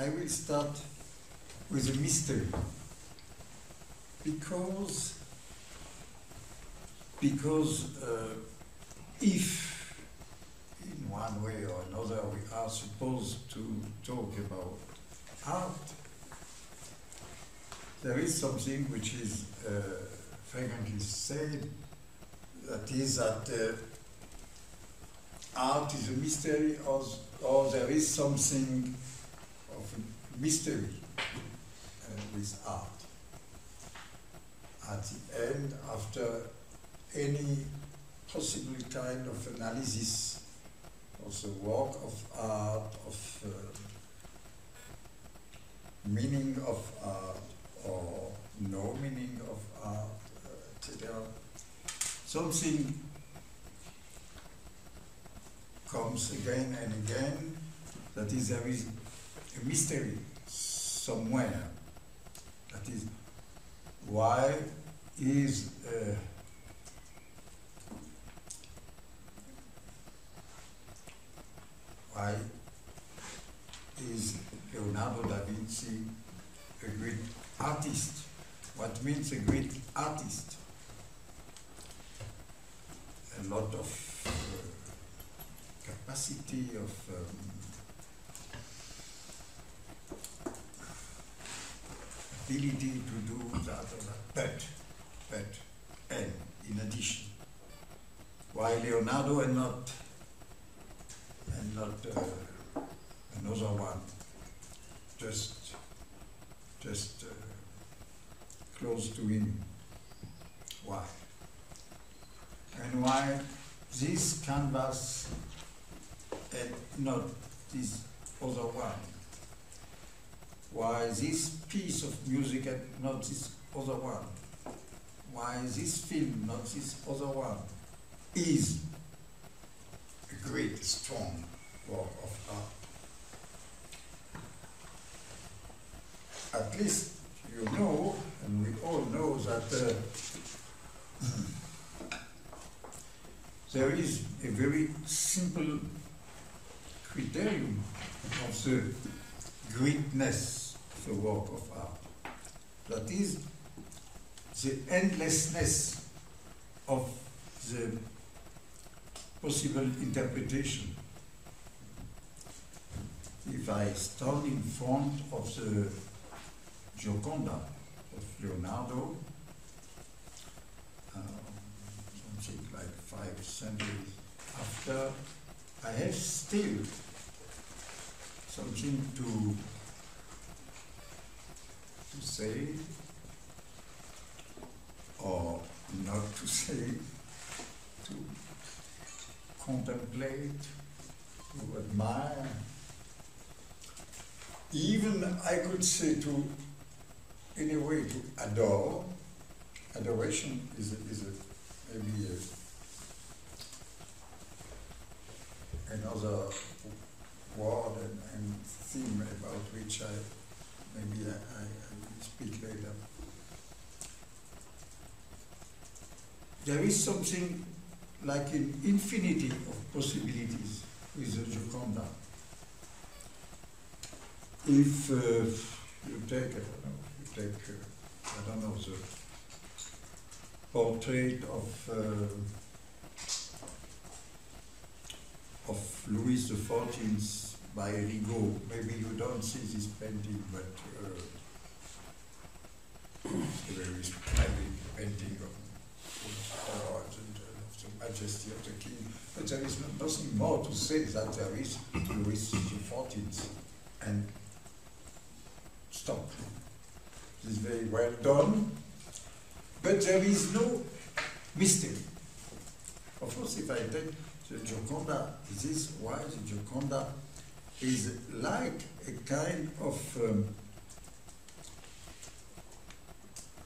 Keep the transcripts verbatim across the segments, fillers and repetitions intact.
I will start with a mystery, because because uh, if in one way or another we are supposed to talk about art, there is something which is uh, frequently said, that is that uh, art is a mystery, or, or there is something of a mystery uh, with art. At the end, after any possible kind of analysis of the work of art, of uh, meaning of art, or no meaning of art, et cetera, something comes again and again, that is, there is a mystery somewhere. That is, why is uh, why is Leonardo da Vinci a great artist? What means a great artist? A lot of uh, capacity of um, ability to do that or that. But, but, and in addition, why Leonardo and not and not uh, another one? Just, just. Uh, close to him. Why? And why this canvas and not this other one? Why this piece of music and not this other one? Why this film, not this other one? Is a great, strong work of art. At least you know, and we all know, that uh, there is a very simple criterion of the greatness of the work of art. That is the endlessness of the possible interpretation. If I stand in front of the Gioconda of Leonardo, um, something like five centuries after, I have still something to to say, or not to say, to contemplate, to admire. Even I could say to in a way to adore. Adoration is, a, is a, maybe a, another word and, and theme about which I maybe I, I, I will speak later. There is something like an infinity of possibilities with the Gioconda. If uh, you take it, Take, uh, I don't know, the portrait of uh, of Louis the fourteenth by Rigaud. Maybe you don't see this painting, but uh, it's a very splendid painting of, of the majesty of the king. But there is nothing more to say that there is Louis the fourteenth, and stop. It is very well done, but there is no mystery. Of course, if I take the Gioconda, this why the Gioconda is like a kind of um,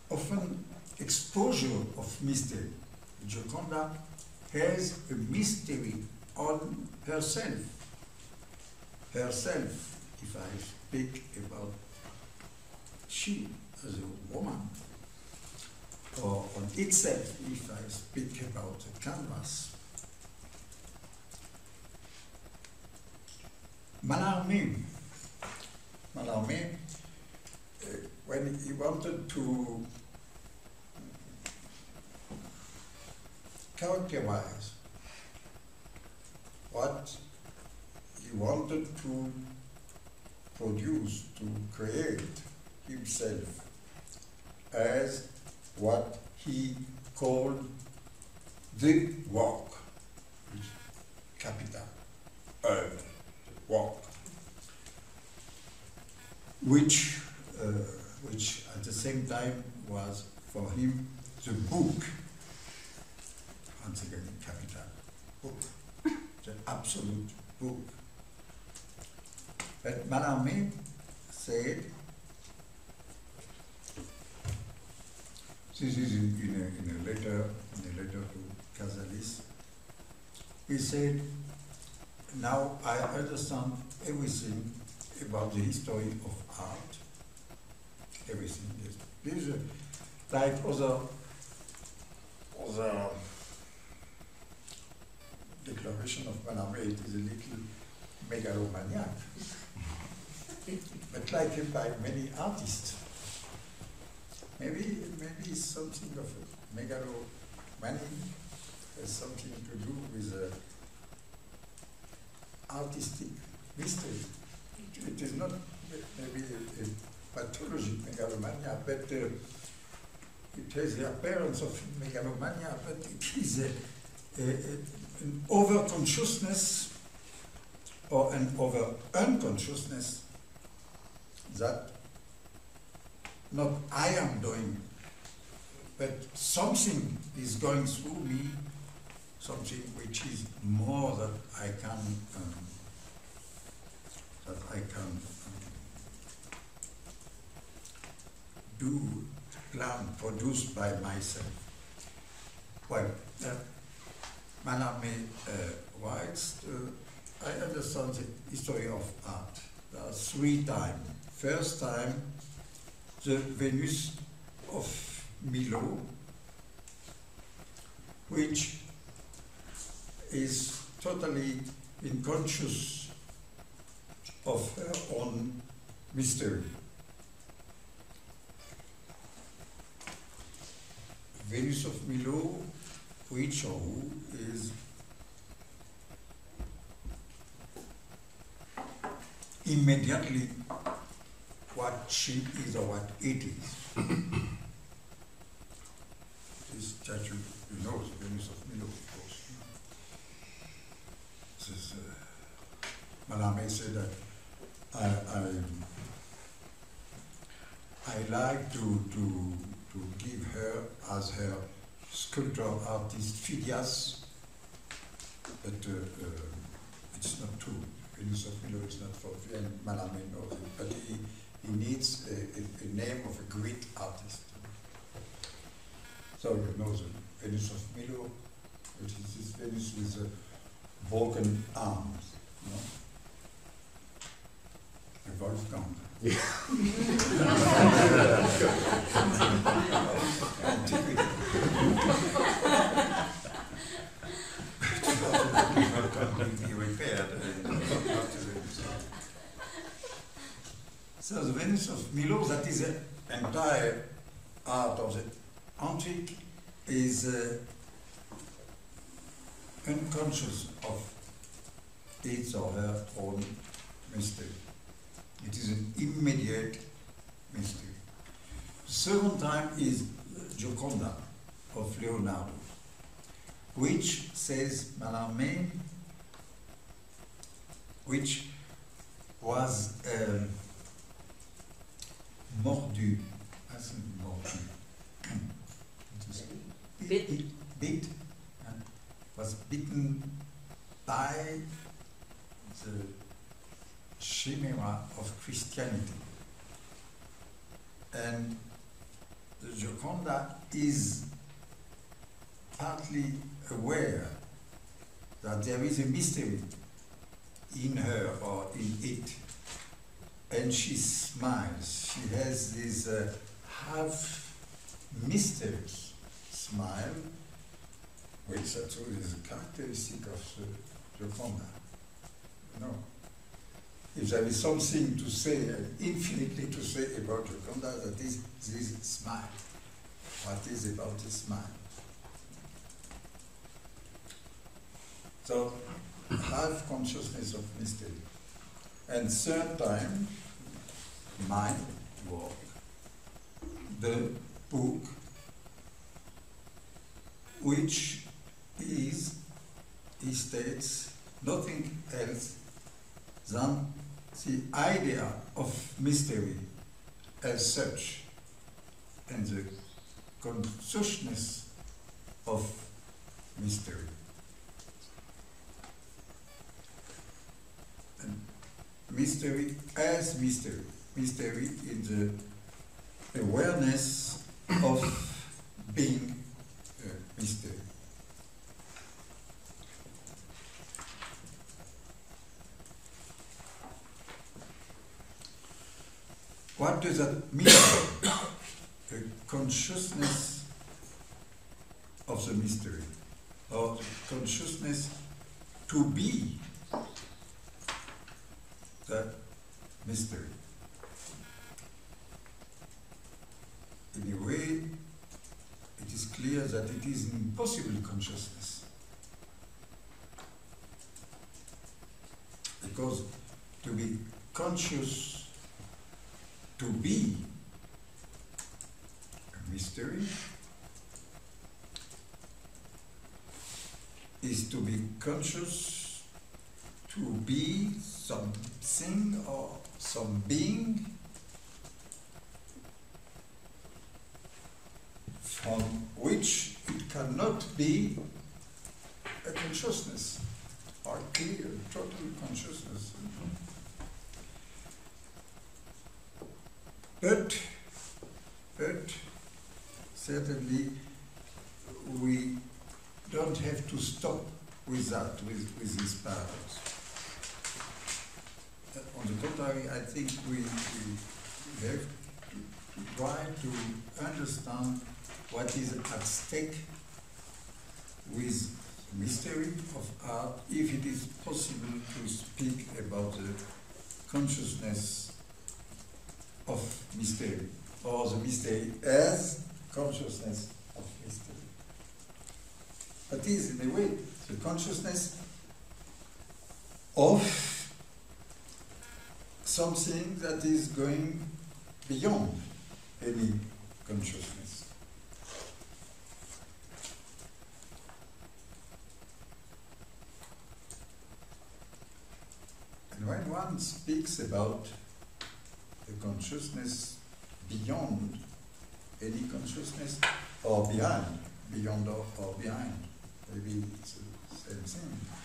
often exposure of mystery. Gioconda has a mystery on herself. Herself, if I speak about she, as a woman, or on itself, if I speak about the canvas. Mallarmé Mallarmé, uh, when he wanted to characterize what he wanted to produce, to create himself as what he called the work, capital, oeuvre, work, which, uh, which at the same time was for him the book, once again capital, book, the absolute book. But Mallarmé said, this is in, in, a, in a letter, in a letter to Cazalis. He said, "Now I understand everything about the history of art. Everything is this, like other, other declaration of Mallarmé. It is a little megalomaniac, but like him by many artists." Maybe, maybe something of a megalomaniac has something to do with uh, artistic mystery. It is not maybe a, a pathologic megalomania, but uh, it has the appearance of megalomania, but it is a, a, an over-consciousness or an over-unconsciousness that not I am doing, but something is going through me, something which is more that I can, um, that I can um, do, plan, produce by myself. Well, uh, Mallarmé uh, writes, uh, I understand the history of art. There are three times. First time, the Venus of Milo, which is totally unconscious of her own mystery. Venus of Milo, which or who is immediately what she is or what it is. This statue, you know, the Venus of Milo, of course. This is, uh, Mallarmé said that I, I, I like to, to, to give her as her sculptor artist Phidias, but uh, uh, it's not true. Venus of Milo is not for Mallarmé, knows it, but he, He needs a, a, a name of a great artist. So you know the Venus of Milo, which is this Venus with the Vulcan arms. You know? A Wolfgang. Yeah. So the Venus of Milo, that is the entire art of the antique, is uh, unconscious of its or her own mystery. It is an immediate mystery. The second time is Gioconda of Leonardo, which says Mallarmé, which was um, mordu, I think mordu, bit, bit, bit uh, was bitten by the chimera of Christianity. And the Gioconda is partly aware that there is a mystery in her or in it. And she smiles. She has this uh, half-mysterious smile, which actually is a characteristic of the Gioconda. No, if there is something to say, infinitely to say about Gioconda, that is this smile. What is about this smile? So, have consciousness of mystery. And third time, my work, the book, which is, he states, nothing else than the idea of mystery as such, and the consciousness of mystery. And mystery as mystery, mystery in the awareness of being a mystery. What does that mean? The consciousness of the mystery, or the consciousness to be the mystery. In a way, it is clear that it is an impossible consciousness, because to be conscious, to be a mystery is to be conscious, to be something or some being from which it cannot be a consciousness or clear, total consciousness. But, but certainly we don't have to stop with that, with, with these paradox. Uh, on the contrary, I think we, we have to, to try to understand what is at stake with mystery of art, if it is possible to speak about the consciousness of mystery, or the mystery as consciousness of mystery. That is, in a way, the consciousness of something that is going beyond any consciousness. And when one speaks about the consciousness beyond any consciousness, or behind, beyond or, or behind, maybe it's the same thing.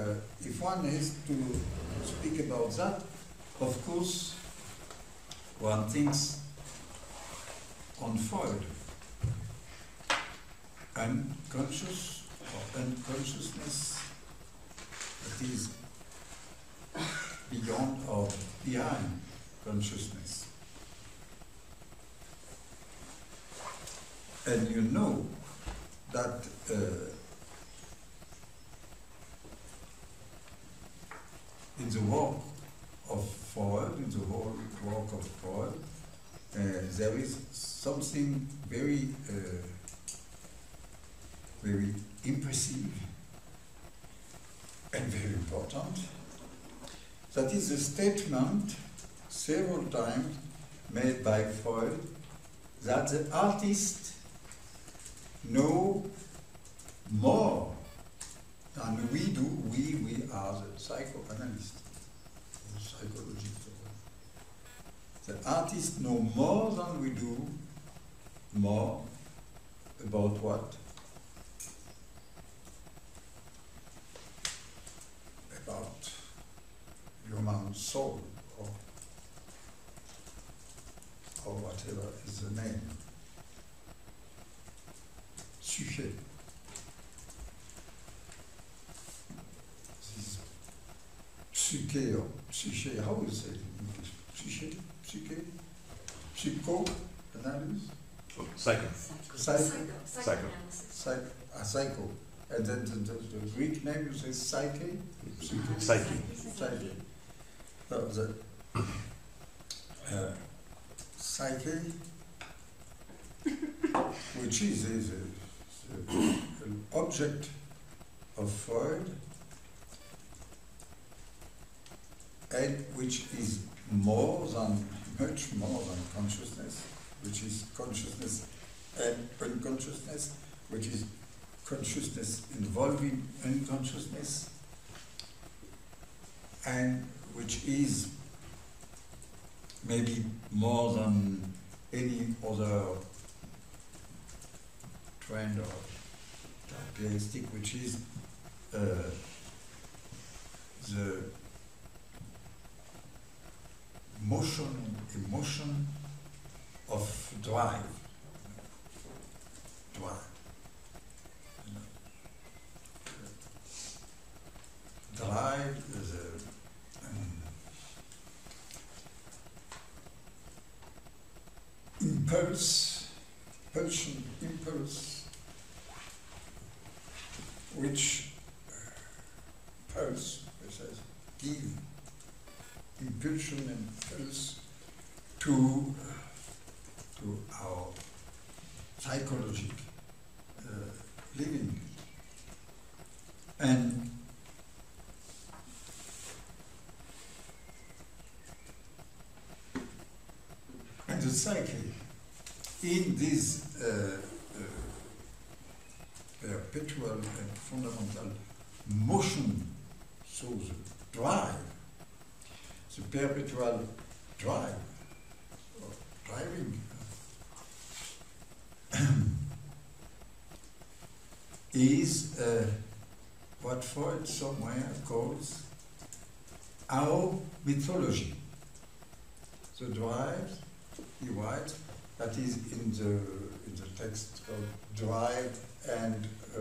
Uh, if one has to speak about that, of course, one thinks on Freud, unconscious or unconsciousness that is beyond or behind consciousness. And you know that uh, in the work of Freud, in the whole work of Freud, uh, there is something very, uh, very impressive and very important. That is a statement several times made by Freud that the artist knows more than we do. We, we are the psychoanalysts, the psychologists. The artist knows more than we do, more about what? About human soul, or, or whatever is the name, sujet. This psyche or psyche, how do you say it in English? Psyche, psyche, psychoanalysis? Psycho. Psycho. Psycho. Psycho. Psycho. Psycho. Psycho. Uh, the, the, the, the Greek name you say Psyche? Psyche. Psyche. No, the uh, Psyche, which is, is, a, is a, an object of Freud, and which is more than, much more than consciousness, which is consciousness and unconsciousness, which is consciousness involving unconsciousness, and which is maybe more than any other trend or characteristic, which is uh, the motion, emotion of drive, drive. Drive is a, um, impulse, pulsion, impulse, which uh, pulse, which says give impulsion and pulse to uh, to our psychological uh, living, and And the psyche, in this uh, uh, perpetual and fundamental motion, so the drive, the perpetual drive, or driving, is uh, what Freud somewhere calls our mythology. The drive. He writes that is in the in the text called Drive and uh,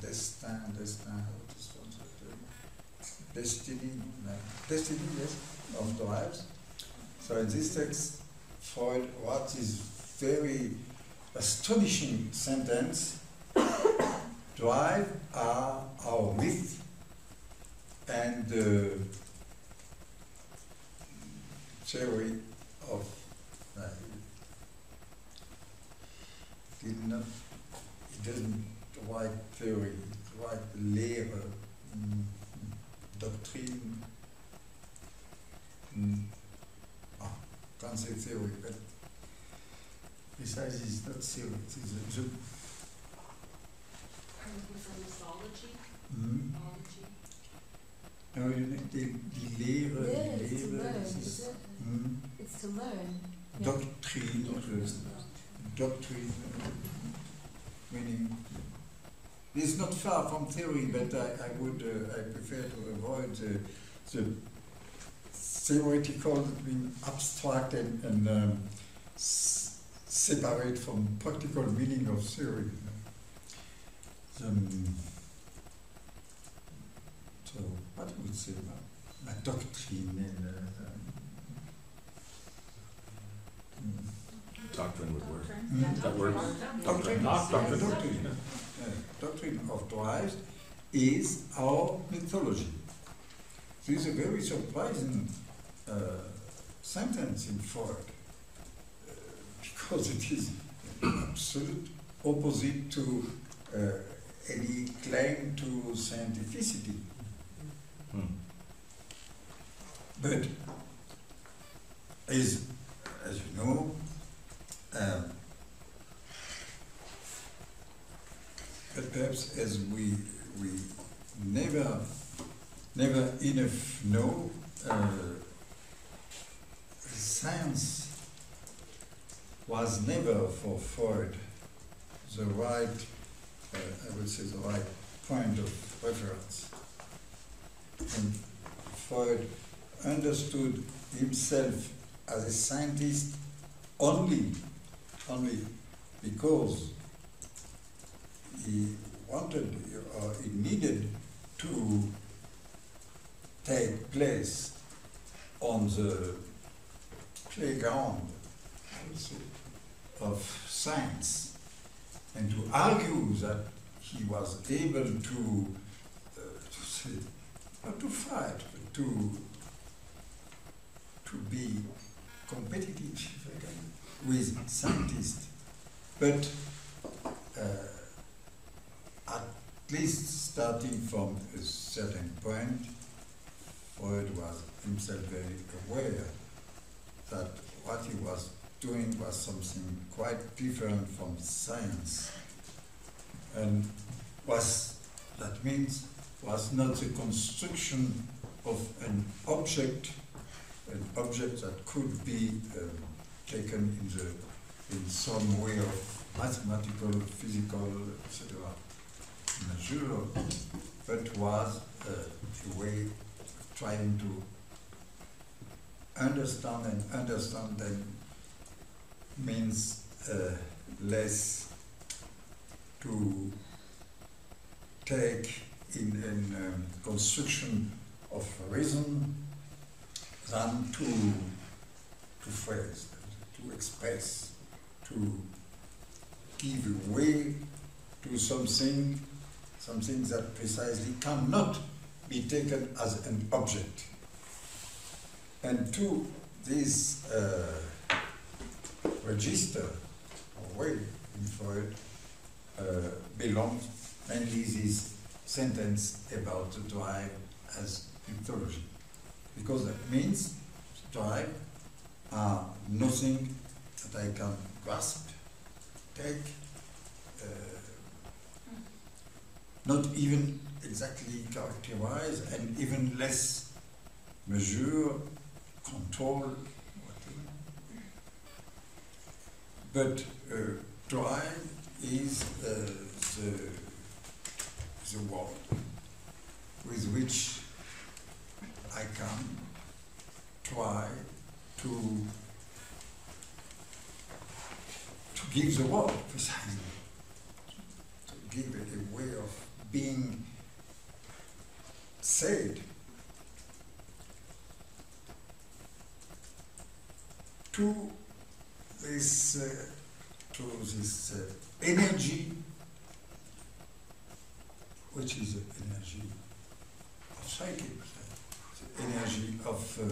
Destin, Destin, what is one? Destiny, no. Destiny, yes, of drives. So in this text, Freud writes this very astonishing sentence: Drive are our myth, and the uh, theory of I did not, he doesn't write theory, he writes Lehre, mm, doctrine, mm. Oh, can't say theory, but besides it's not theory, it's a joke. Are you looking for mythology? Mm. No, you need the, the Lehre, yeah, the Lehre, it's, it's, it's, mm. it's to learn. Doctrine, doctrine, meaning it's not far from theory, but I, I would uh, I prefer to avoid the, the theoretical, being abstract and, and um, s separate from practical meaning of theory. The, so what would say about a doctrine and uh, Doctrine would work. Mm. Yeah, that works. Doctrine, not doctrine. Doctrine. Uh, doctrine of drives is our mythology. This is a very surprising uh, sentence in Freud, uh, because it is absolute opposite to uh, any claim to scientificity. Mm. But is as you know, um, but perhaps as we we never never enough know, uh, science was never for Freud the right, uh, I would say the right point of reference. And Freud understood himself as a scientist only, only because he wanted or he needed to take place on the playground of science and to argue that he was able to, uh, to say, not to fight, but to, to be competitive, if I can, with scientists. But uh, at least starting from a certain point, Freud was himself very aware that what he was doing was something quite different from science, and was, that means, was not the construction of an object, an object that could be uh, taken in the in some way of mathematical, physical, et cetera, measurable, but was uh, a way of trying to understand and understand them means uh, less to take in, in um, construction of reason than to to phrase, to express, to give way to something, something that precisely cannot be taken as an object. And to this uh, register or way in Freud uh, belongs mainly this sentence about the drive as mythology, because that means the drive are nothing that I can grasp, take, uh, not even exactly characterize, and even less measure, control, but uh, drive is uh, the, the word with which I can try to, to give the world precisely, to give it a way of being said, to this, uh, to this uh, energy, which is the energy of psyche, the energy of uh,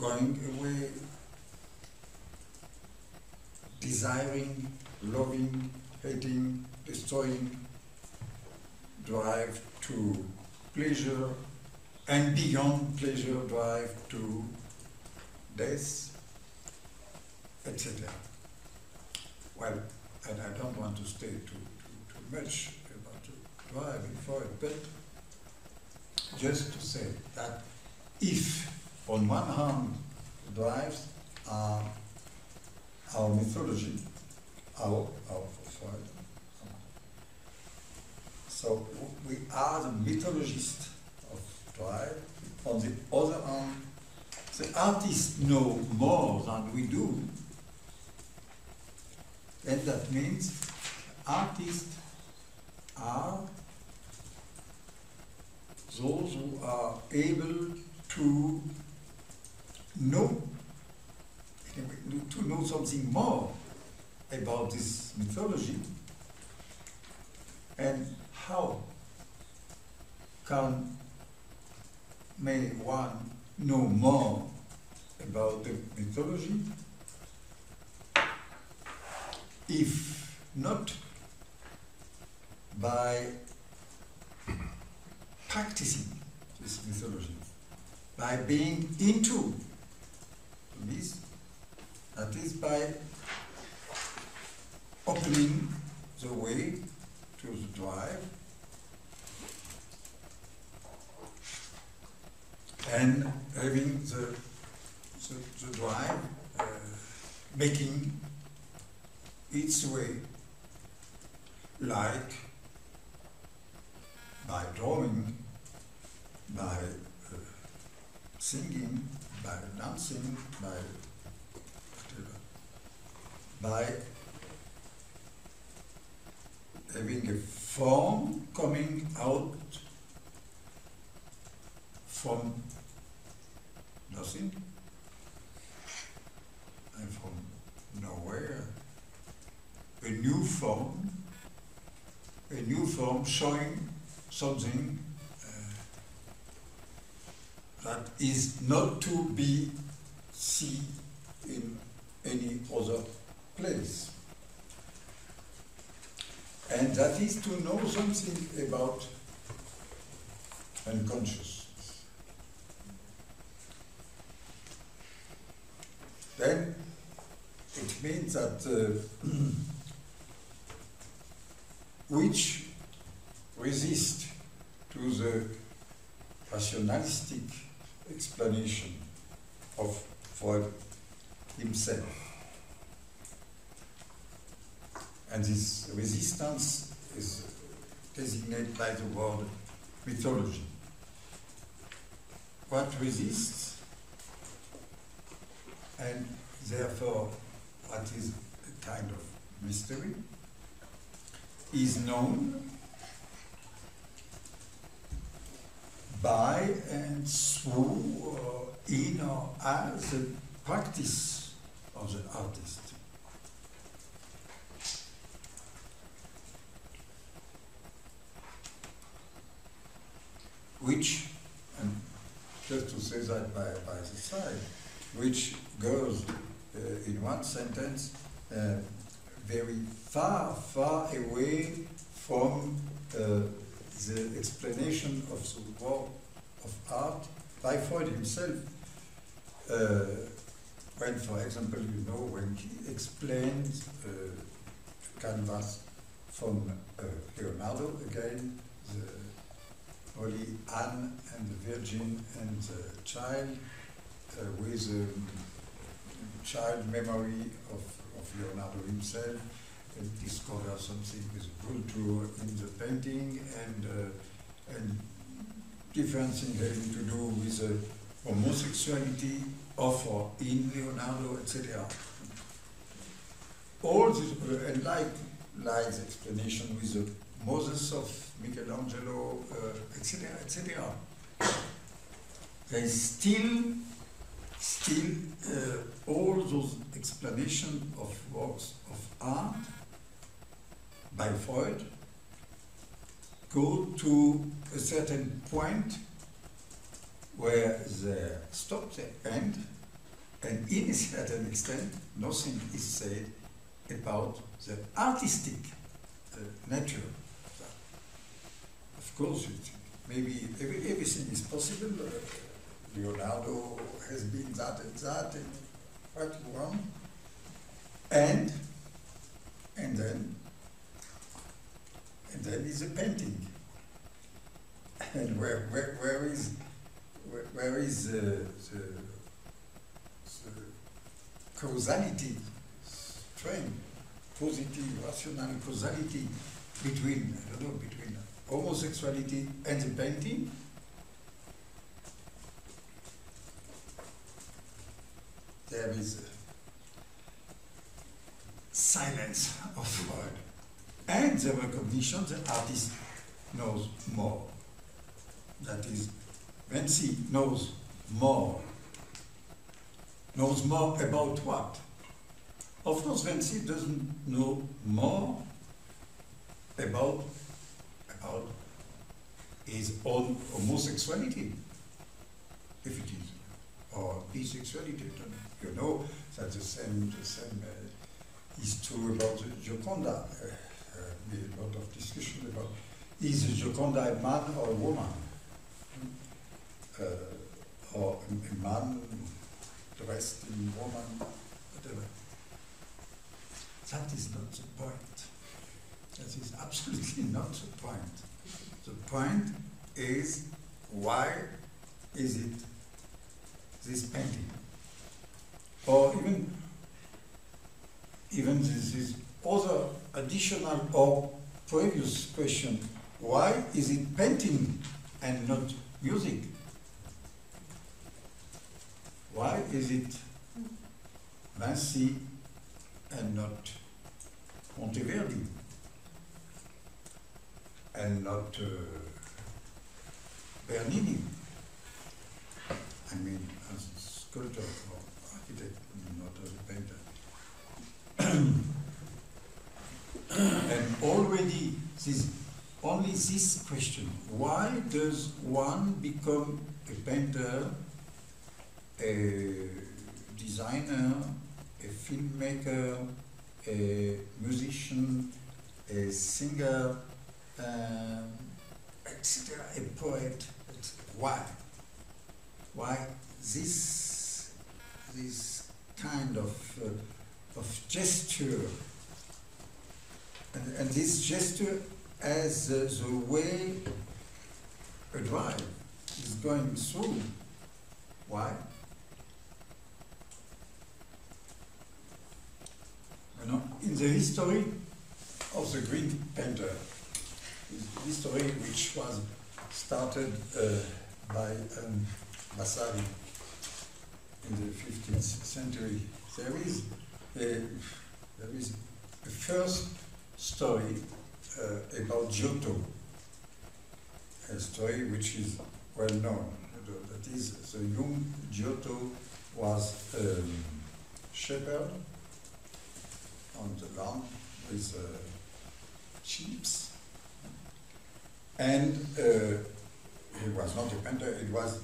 going away, desiring, loving, hating, destroying, drive to pleasure, and beyond pleasure, drive to death, et cetera. Well, and I don't want to stay too, too, too much about the drive in Freud, but just to say that if, on one hand, the drives are our mythology, our, our Freud, so we are the mythologists of drive. On the other hand, the artists know more than we do. And that means artists are those who are able to know, to know something more about this mythology, and how can may one know more about the mythology if not by practicing this mythology, by being into this, that is, by opening the way to the drive and having the, the, the drive uh, making its way, like by drawing, by uh, singing, by dancing, by whatever, by having a form coming out from nothing and from nowhere. A new form a new form showing something uh, that is not to be seen in any other place. And that is to know something about unconsciousness. Then it means that uh, which resist to the rationalistic explanation of Freud himself. And this resistance is designated by the word mythology. What resists, and therefore what is a kind of mystery, is known by and through or in or as the practice of the artist. Which, and just to say that by, by the side, which goes uh, in one sentence uh, very far, far away from uh, the explanation of the work of art by Freud himself. Uh, when, for example, you know, when he explains uh, canvas from uh, Leonardo again, the Holy Anne and the Virgin and the Child, uh, with um, child memory of, of Leonardo himself, and discover something with culture in the painting and, uh, and different things having to do with uh, homosexuality of or in Leonardo, et cetera. All this, uh, and like lies explanation with the Moses of Michelangelo, et cetera, uh, et cetera. Et there is still, still uh, all those explanations of works of art by Freud go to a certain point where they stop, they end, and in a certain extent, nothing is said about the artistic uh, nature. Of course, it, maybe every, everything is possible. Uh, Leonardo has been that and that, and quite wrong. And, and then, and then is a painting. And where, where, where is, where, where is uh, the, the causality strain, positive, rational causality between, I don't know, between homosexuality and the painting? There is silence of the word and the recognition that artist knows more. That is, Vinci knows more. Knows more about what? Of course, Vinci doesn't know more about about his own homosexuality, if it is, or bisexuality. You know that the same, the same uh, is true about the Gioconda. Uh, uh, we had a lot of discussion about, is the Gioconda a man or a woman? Uh, or a man dressed in woman, whatever. That is not the point. That is absolutely not the point. The point is, why is it this painting? Or even, even this, this other additional or previous question, why is it painting and not music? Why is it Vinci and not Monteverdi? And not uh, Bernini. I mean, as a sculptor or architect, not as a painter. And already this only this question: why does one become a painter, a designer, a filmmaker, a musician, a singer, um, et cetera, a poet? Why? Why this this kind of uh, of gesture? And, and this gesture as uh, the way a drive is going through. Why? You know, in the history of the Greek painter, the history which was started uh, by um, Vasari in the fifteenth century, there is a, there is a first story uh, about Giotto, a story which is well known. That is, the young Giotto was a um, shepherd on the land with uh, sheep, and uh, he was not a painter. It was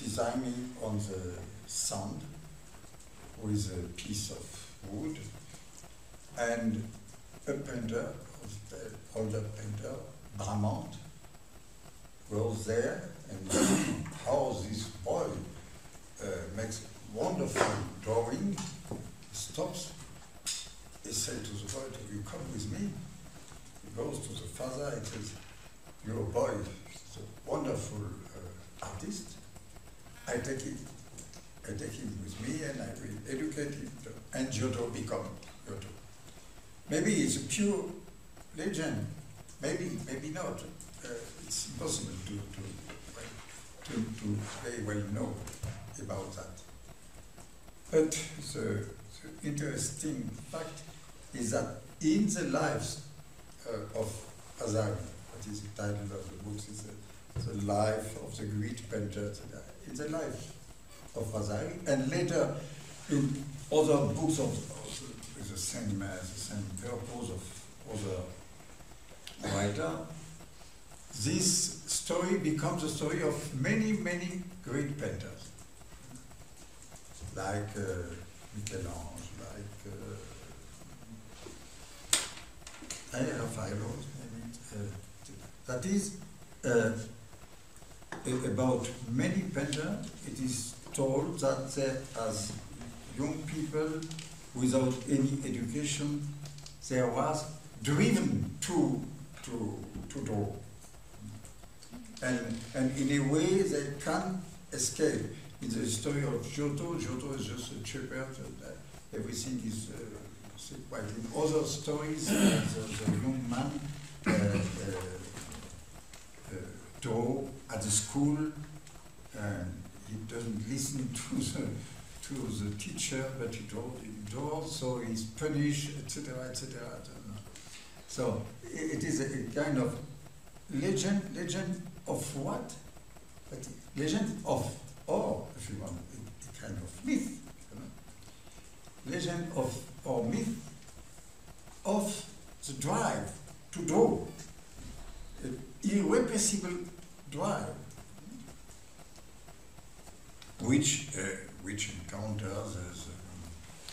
designing on the sand with a piece of wood, and a painter, the older painter, Bramante, goes there and how this boy uh, makes wonderful drawing. Stops. He said to the boy, "You come with me." He goes to the father and says, "Your boy is a wonderful uh, artist. I take him. I take him with me, and I will educate him." And Giotto become Giotto. Maybe it's a pure legend. Maybe, maybe not. Uh, it's impossible to to to to very well know about that. But the, the interesting fact is that in the lives uh, of Vasari, that is the title of the book, is the, the life of the great painter. In the life of Vasari, and later in other books of, of the same, uh, the same purpose of other writer, this story becomes a story of many, many great painters, like uh, Michelangelo, like uh, Raphael, uh, that is uh, about many painters. It is told that uh, as young people, without any education, they was driven to to to draw, and and in a way they can escape. In the story of Giotto, Giotto is just a shepherd. Everything is uh, quite. In other stories, the, the young man uh, uh, uh, draw at the school, and he doesn't listen to the. to the teacher, but he told him door, so he's punished, et cetera, et cetera. So it is a kind of legend, legend of what? Legend of awe, if you want, a kind of myth. Legend of or myth of the drive to draw, an irrepressible drive, which. Uh, which encounters the, the,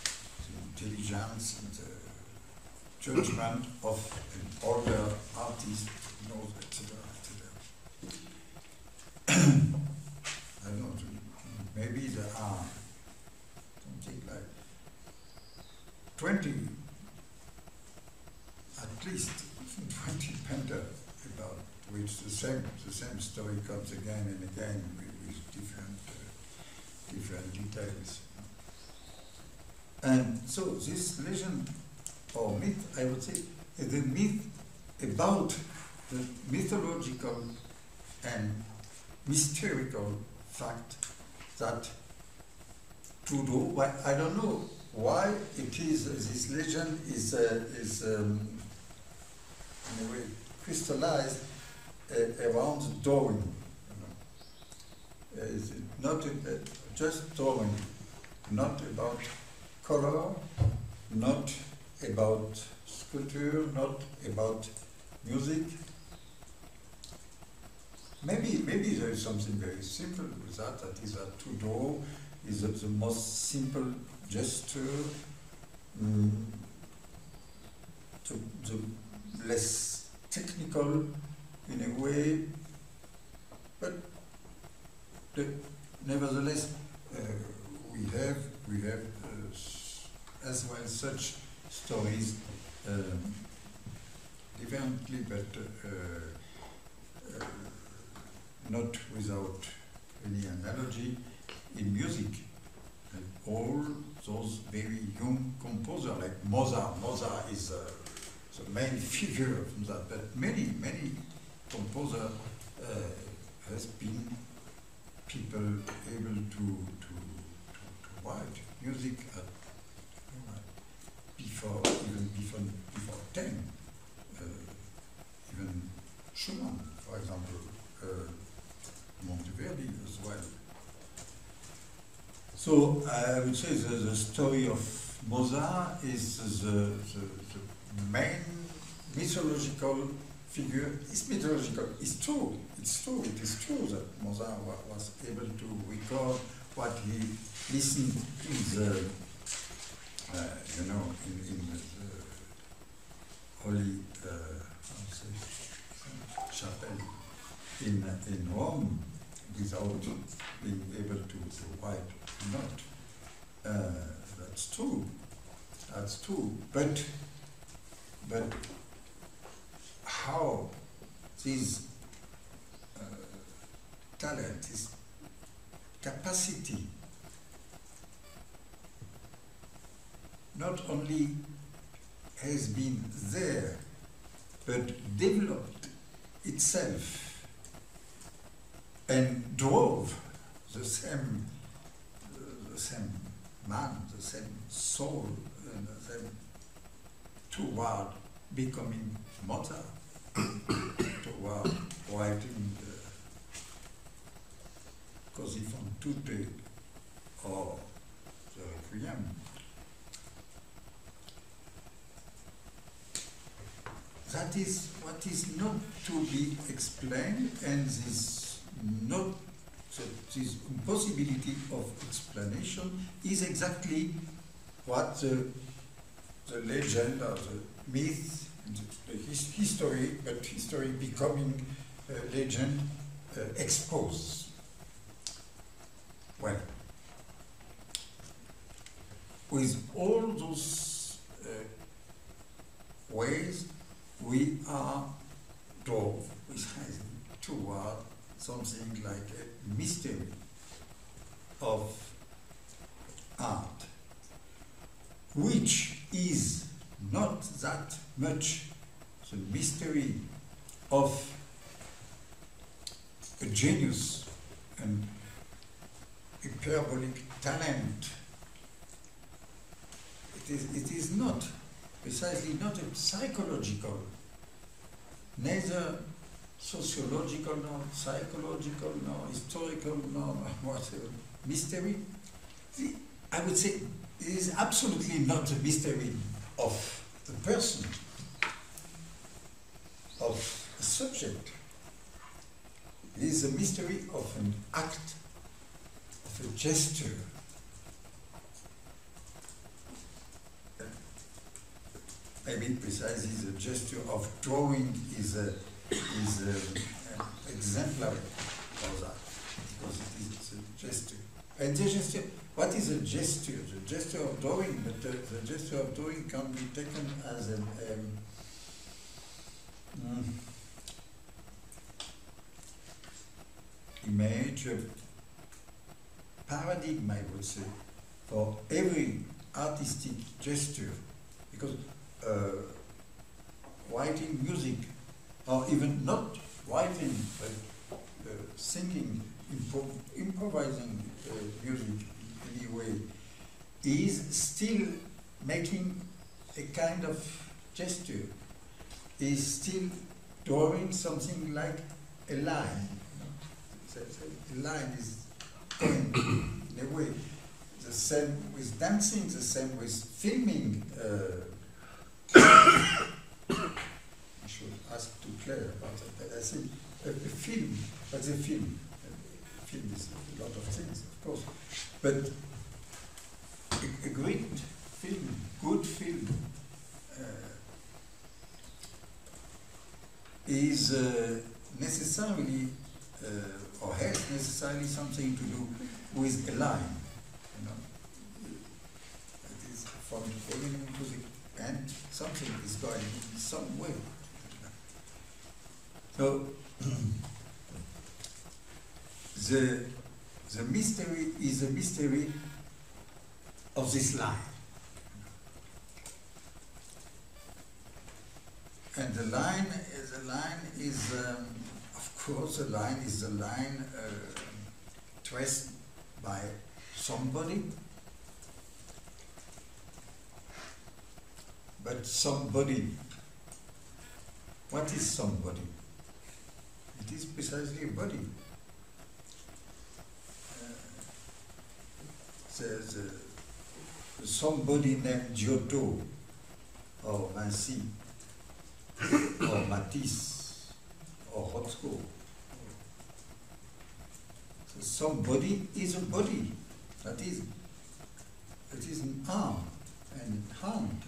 the intelligence and the judgment of an older artist, you know, et cetera, et cetera. I don't know, maybe there are something like twenty, at least twenty painters about which the same the same story comes again and again with, with different. different details. And so this legend or myth, I would say, is the myth about the mythological and mystical fact that to do, why, I don't know why it is, this legend is, uh, is um, in a way crystallized uh, around the drawing. You know. Is it not in the, just drawing, not about color, not about sculpture, not about music, Maybe, maybe there is something very simple with that. That is that to draw is the most simple gesture, mm, to the less technical in a way, but the, nevertheless uh, we have we have uh, as well such stories um, differently, but uh, uh, not without any analogy in music. And all those very young composers like Mozart. Mozart is uh, the main figure of that, but many, many composers uh, has been people able to to, to, to write music at, before even before before ten. Uh, even Schumann, for example, uh, Monteverdi as well. So I would say the, the story of Mozart is the, the, the main mythological figure. It's mythological, it's true, it's true, it is true that Mozart wa was able to record what he listened in the, uh, you know, in, in the uh, holy uh, how to say, chapel in, in Rome without being able to, to write. Not. Uh, that's true. That's true. But, but how this uh, talent, this capacity, not only has been there, but developed itself and drove the same. The same man, the same soul, and the same toward becoming Mozart, toward writing the Così fan tutte or the Requiem. That is what is not to be explained, and this not. So this impossibility of explanation is exactly what the, the legend or the myth, the his, history, but history becoming uh, legend, uh, exposes. Well, with all those uh, ways, we are drawn toward something like a mystery of art, which is not that much the mystery of a genius and hyperbolic talent. It is, it is not, precisely not a psychological, neither sociological, no, psychological, no, historical, no, whatever, mystery. The, I would say it is absolutely not the mystery of the person, of a subject. It is the mystery of an act, of a gesture. Maybe precisely the gesture of drawing is a is uh, an exemplary of that, because it is a gesture. And the gesture, what is a gesture? The gesture of drawing, but the, the gesture of drawing can be taken as an, um, mm, image, a paradigm, I would say, for every artistic gesture, because uh, writing music, or even not writing, but uh, singing, impro improvising uh, music in any way, is still making a kind of gesture, is still drawing something like a line. A line is going in a way. The same with dancing, the same with filming. Uh, I should ask to Claire about that, but I think a, a film, as a film. A film is a lot of things, of course. But a, a great film, good film, uh, is uh, necessarily, uh, or has necessarily something to do with a line. You know? It is from the beginning to the and something is going in some way. So the the mystery is a mystery of this line. And the line is the line is um, of course the line is the line uh, traced by somebody. But somebody, what is somebody? It is precisely a body. Uh, there's a, somebody named Giotto, or Vinci, or Matisse, or Rothko. So somebody is a body. That is, it is an arm and hand,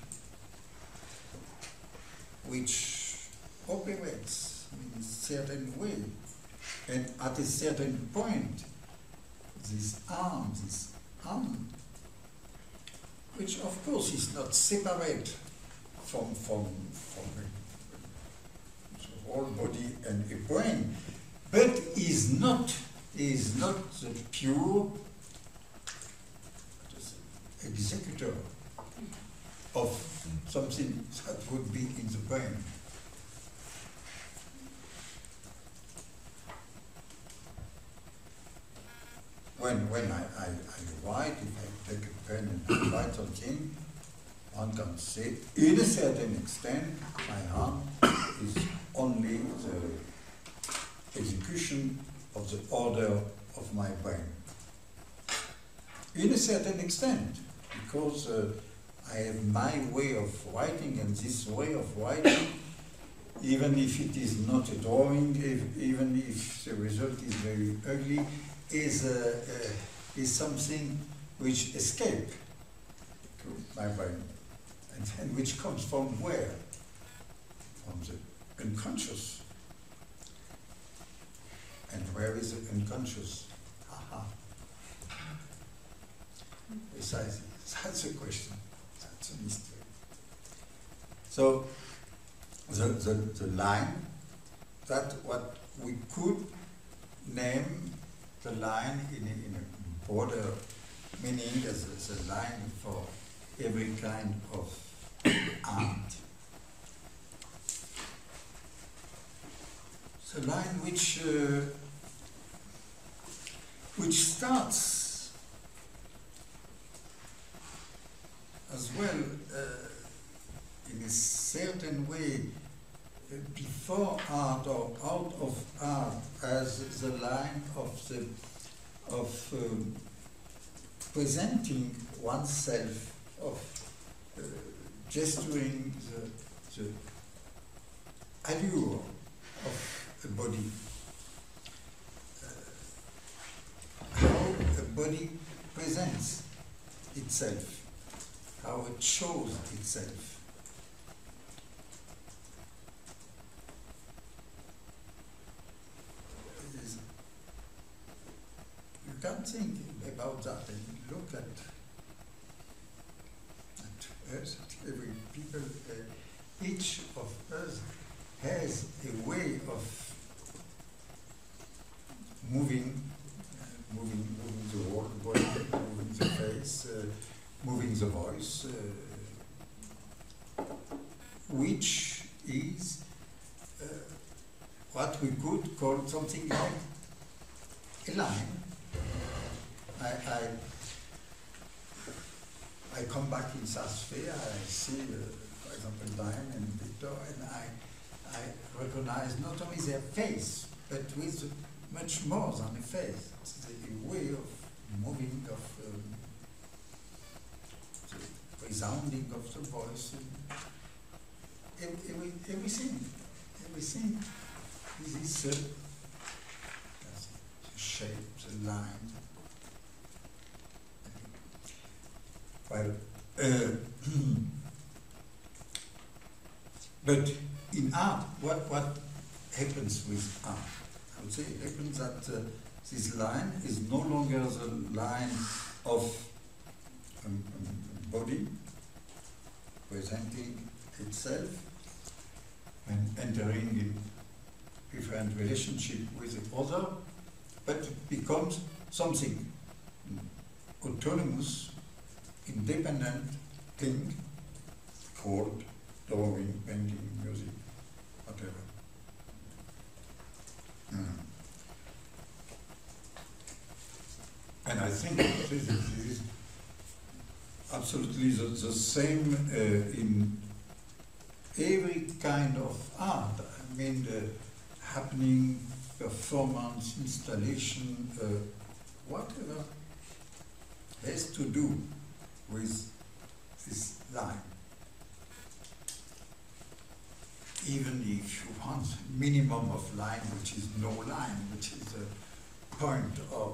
which operates in a certain way, and at a certain point, this arm, this arm, which of course is not separate from from from the whole body and the brain, but is not is not the pure executor of something that would be in the brain. When when I, I, I write, if I take a pen and I write something, one can say, in a certain extent, my arm is only the execution of the order of my brain. In a certain extent, because uh, I have my way of writing, and this way of writing, even if it is not a drawing, if, even if the result is very ugly, is, uh, uh, is something which escapes my brain, and, and which comes from where? From the unconscious. And where is the unconscious? Aha. Besides, that's the question. A mystery. So the, the, the line, that what we could name the line in a, in a broader meaning as a, as a line for every kind of art. It's a line which, uh, which starts as well, uh, in a certain way, uh, before art or out of art, as the line of the of um, presenting oneself, of uh, gesturing the, the allure of a body, uh, how a body presents itself, how it shows itself. It is, you can't think about that and look at, at us, at every people. Uh, each of us has a way of moving, uh, moving, moving the whole body, moving the face, uh, moving the voice, uh, which is uh, what we could call something like a line. I, I, I come back in Saas-Fee, I see, uh, for example, Diane and Victor, and I, I recognize not only their face, but with much more than a face. It's a way of moving, of um, resounding of the voice, and every, everything, everything is uh, shaped a line. Well, uh, but in art, what, what happens with art? I would say it happens that uh, this line is no longer the line of um, um, body presenting itself and entering in different relationship with the other, but it becomes something autonomous, independent thing called drawing, painting, music, whatever. Mm. And I think this is absolutely the, the same uh, in every kind of art. I mean, uh, happening, performance, installation, uh, whatever has to do with this line. Even if you want a minimum of line, which is no line, which is a point of,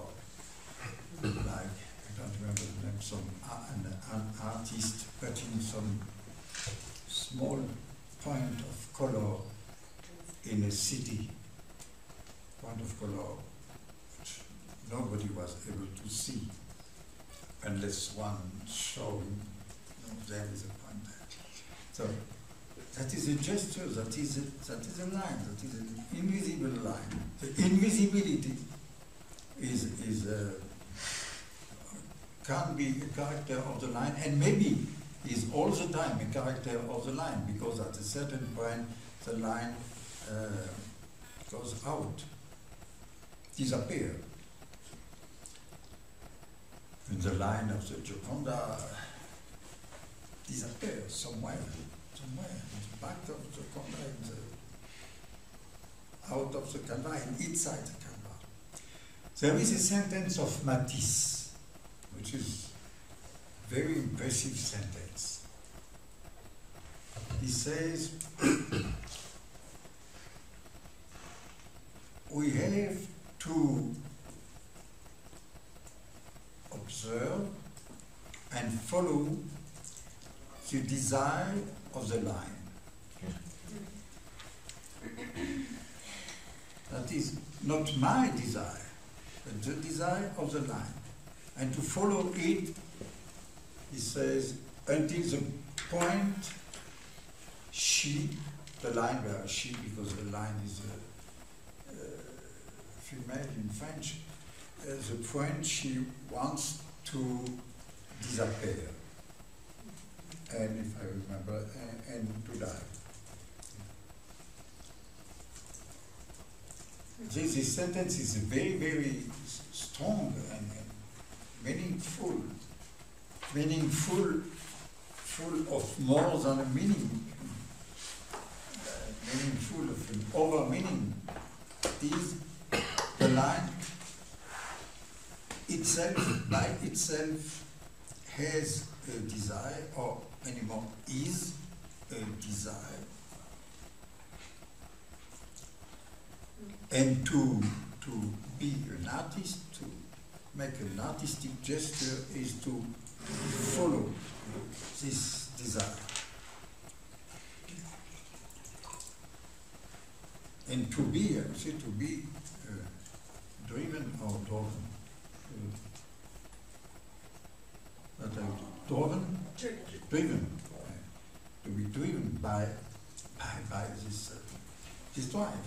like, I don't remember the name, some an, an artist putting some small point of color in a city, point of color which nobody was able to see, unless one showing, no, there is a point there. So that is a gesture, that is a, that is a line, that is an invisible line. The invisibility is, is a, can be a character of the line, and maybe is all the time a character of the line, because at a certain point the line uh, goes out, disappears. And the line of the Gioconda disappears somewhere, somewhere, in the back of the Gioconda, in the, out of the canvas, and inside the canvas. There is a sentence of Matisse, which is a very impressive sentence. He says, we have to observe and follow the desire of the line. That is not my desire, but the desire of the line. And to follow it, he says, until the point she, the line where she, because the line is a, a female in French, Uh, the point she wants to disappear, and if I remember, and, and to die. This, this sentence is very, very strong and, and meaningful, meaningful, full of more than a meaning, uh, meaningful of an over meaning. Is the line itself, by itself, has a desire, or anymore, is a desire. And to, to be an artist, to make an artistic gesture, is to follow this desire. And to be, I would say, to be uh, driven or driven. Uh, that I driven, driven, by, to be driven by, by, by this, uh, this drive.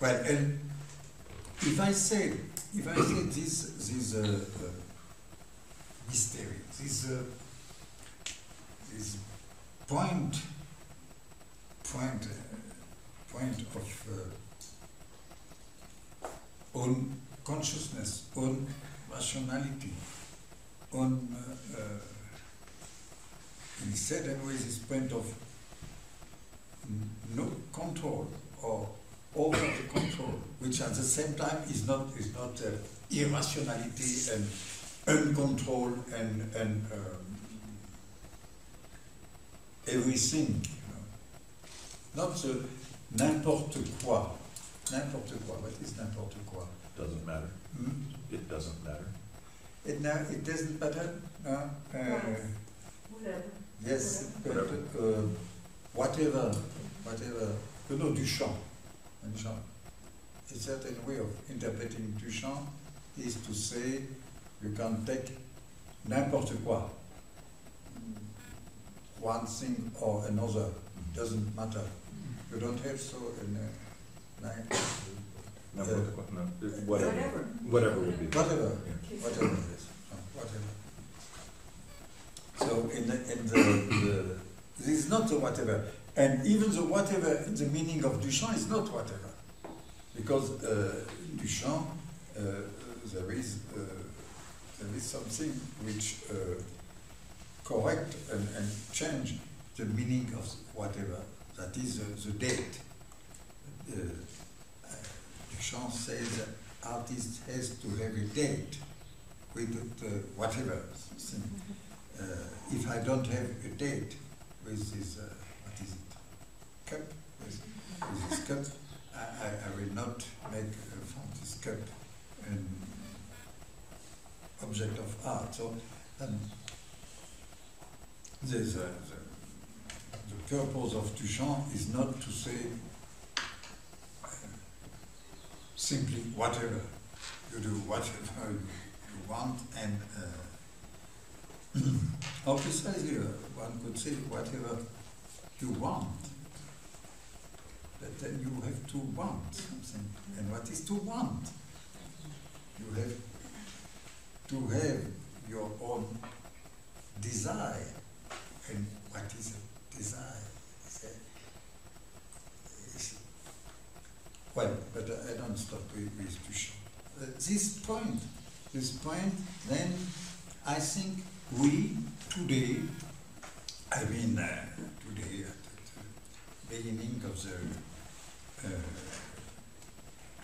Well, and if I say, if I say this, this uh, uh, mystery, this. Uh, This point, point, uh, point of uh, own consciousness, own rationality, own, uh, uh, in a certain way, this point of no control or over the control, which at the same time is not is not uh, irrationality and uncontrol and and. Um, everything, you know. Not the n'importe quoi. N'importe quoi. What is n'importe quoi? Doesn't matter. Hmm? It doesn't matter. It now it doesn't matter. No? Uh, whatever. Yes. Whatever. But, uh, whatever. Whatever. You know Duchamp. Duchamp. A certain way of interpreting Duchamp is to say you can take n'importe quoi. One thing or another doesn't matter. You don't have so in uh, like, uh, no, whatever. Whatever would be. Whatever. Yeah. Whatever it is. No, whatever. So in the, in the, the this is not the whatever. And even the whatever in the meaning of Duchamp is not whatever. Because uh, in Duchamp uh, there is uh, there is something which uh, correct and, and change the meaning of whatever. That is uh, the date. Uh, Duchamp says that artist has to have a date with uh, whatever. Uh, if I don't have a date with this, uh, what is it? Cup? With, with this cup, I, I, I will not make uh, from this cup an object of art. So. Um, The, the, the purpose of Duchamp is not to say uh, simply whatever, you do whatever you, you want, and uh, or precisely one could say whatever you want, but then you have to want something. And what is to want? You have to have your own desire. And what is a desire? Is a, is a, well, but I don't stop with, with Duchamp. Uh, this point, this point, then I think we today, I mean uh, today at the beginning of the uh,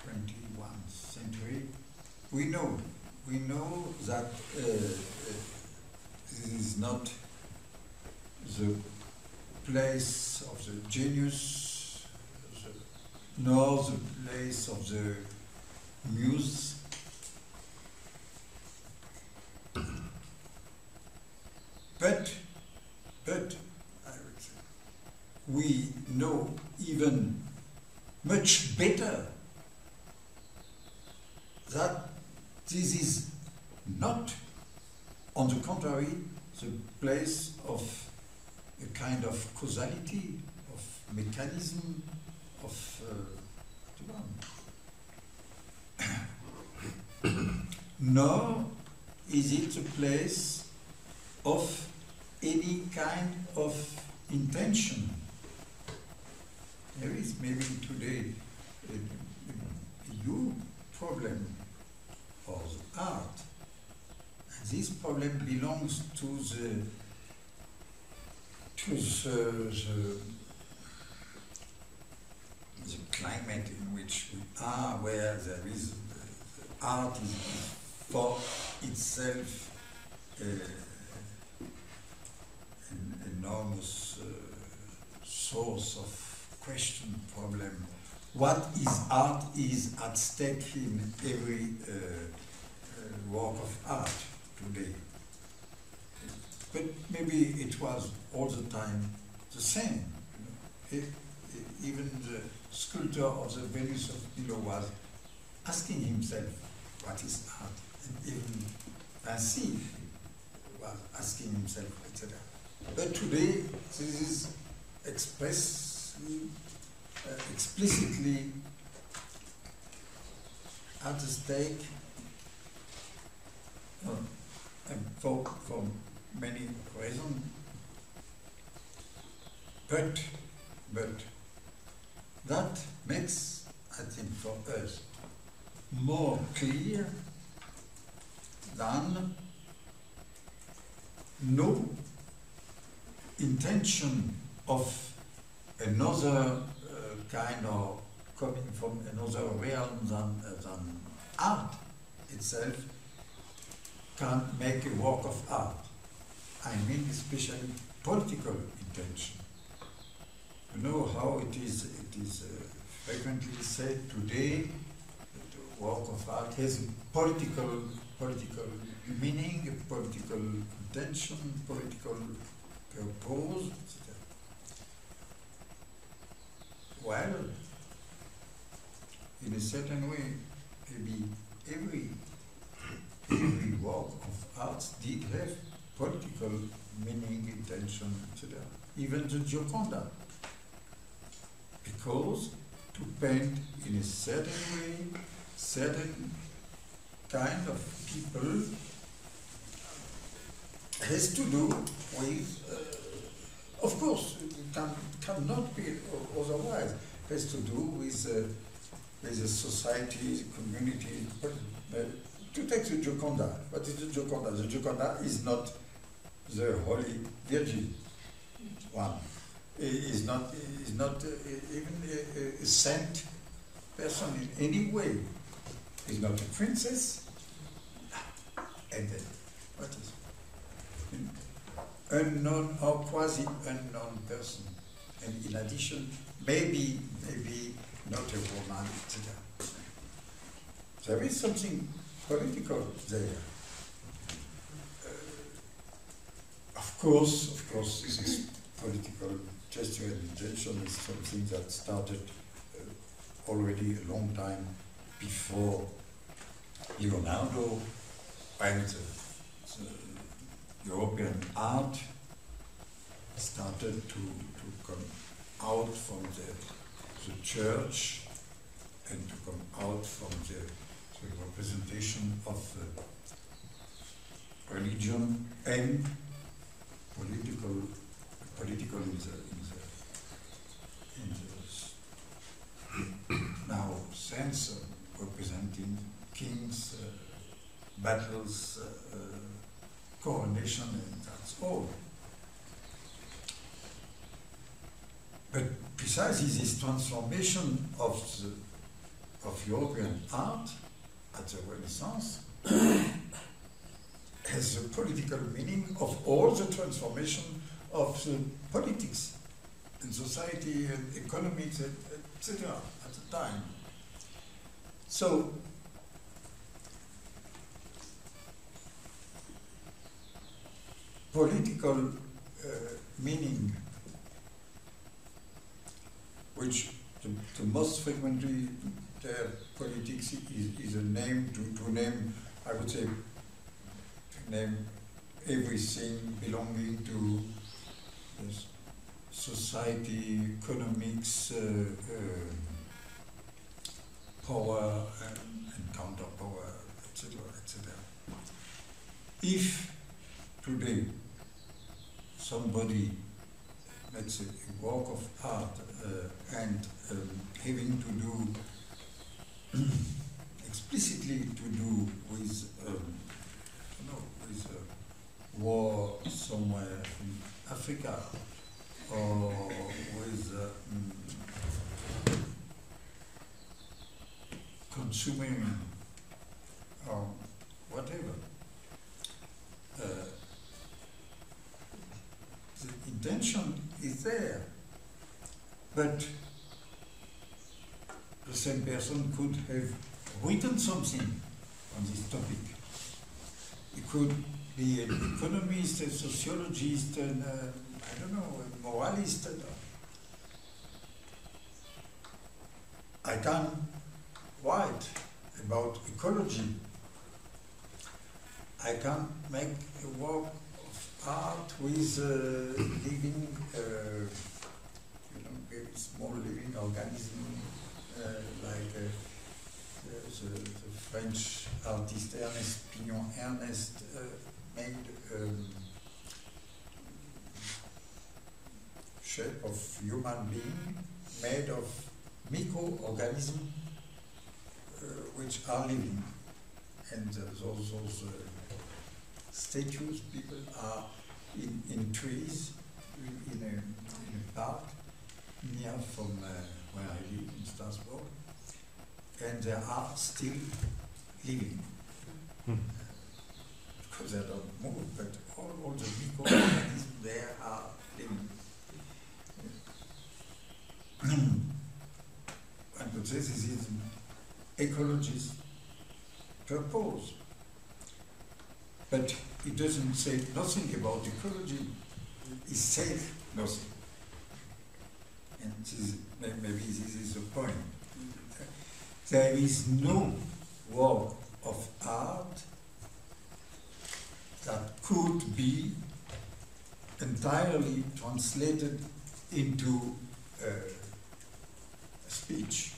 twenty-first century, we know, we know that uh, this is not the place of the genius, the, nor the place of the muse. But, but, I would say, we know even much better that this is not, on the contrary, the place of a kind of causality, of mechanism, of uh, nor is it a place of any kind of intention. There is maybe today a, a huge problem of art. And this problem belongs to the to the, the, the climate in which we are, where there is the, the art is for itself uh, an enormous uh, source of question, problem. What is art is at stake in every uh, uh, work of art today. But maybe it was all the time the same. You know, if even the sculptor of the Venus of Milo was asking himself, what is art? And even Vinci was asking himself, et cetera. But today, this is express, uh, explicitly at the stake uh, for, for many reasons, but, but that makes, I think, for us more clear than no intention of another uh, kind or coming from another realm than, uh, than art itself can make a work of art. I mean especially political intention. You know how it is, it is uh, frequently said today that the work of art has political, political meaning, political intention, political purpose, et cetera. Well, in a certain way, maybe every, every work of art did have political meaning, intention, et cetera. Even the Gioconda, because to paint in a certain way, certain kind of people has to do with, uh, of course, it can, cannot be otherwise, has to do with, uh, with a society, community. But, uh, to take the Gioconda, what is the Gioconda? The Gioconda is not the Holy Virgin one. It is not, it is not uh, even a, a saint person in any way. Is not a princess. And then, what is it? Unknown or quasi-unknown person. And in addition, maybe, maybe not a woman, et cetera. There is something political there. Uh, of course, of course, this is political gesture and intention is something that started uh, already a long time before Leonardo and the, the European art started to, to come out from the, the church and to come out from the, the representation of uh, religion and political, political in the, in the, in the now sense of representing kings, uh, battles, uh, uh, coronation, and that's all. But precisely this transformation of the, of European art at the Renaissance has the political meaning of all the transformation of the politics and society and economics, et cetera at the time. So, political uh, meaning, which the, the most frequently their politics is, is a name to, to name, I would say, to name everything belonging to yes, society, economics, uh, uh, power and, and counter-power, et cetera, et cetera. If today somebody makes a work of art uh, and um, having to do explicitly to do with, um, I don't know, with a war somewhere in Africa, or with uh, um, consuming or whatever. Uh, the intention is there, but the same person could have written something on this topic. He could be an economist, a sociologist, and uh, I don't know, a moralist. I can write about ecology. I can make a work of art with uh, living, uh, you know, very small living organism, uh, like uh, the, the, the French artist Ernest Pignon Ernest uh, made. Um, shape of human being made of microorganisms uh, which are living, and uh, those, those uh, statues people are in, in trees in a, in a park near from uh, where I live in Strasbourg, and they are still living hmm. uh, because they don't move, but all, all the microorganisms there are living. anthropocentrism ecologists propose. But it doesn't say nothing about ecology. It says nothing. And this is, maybe this is the point. There is no work of art that could be entirely translated into uh, speech.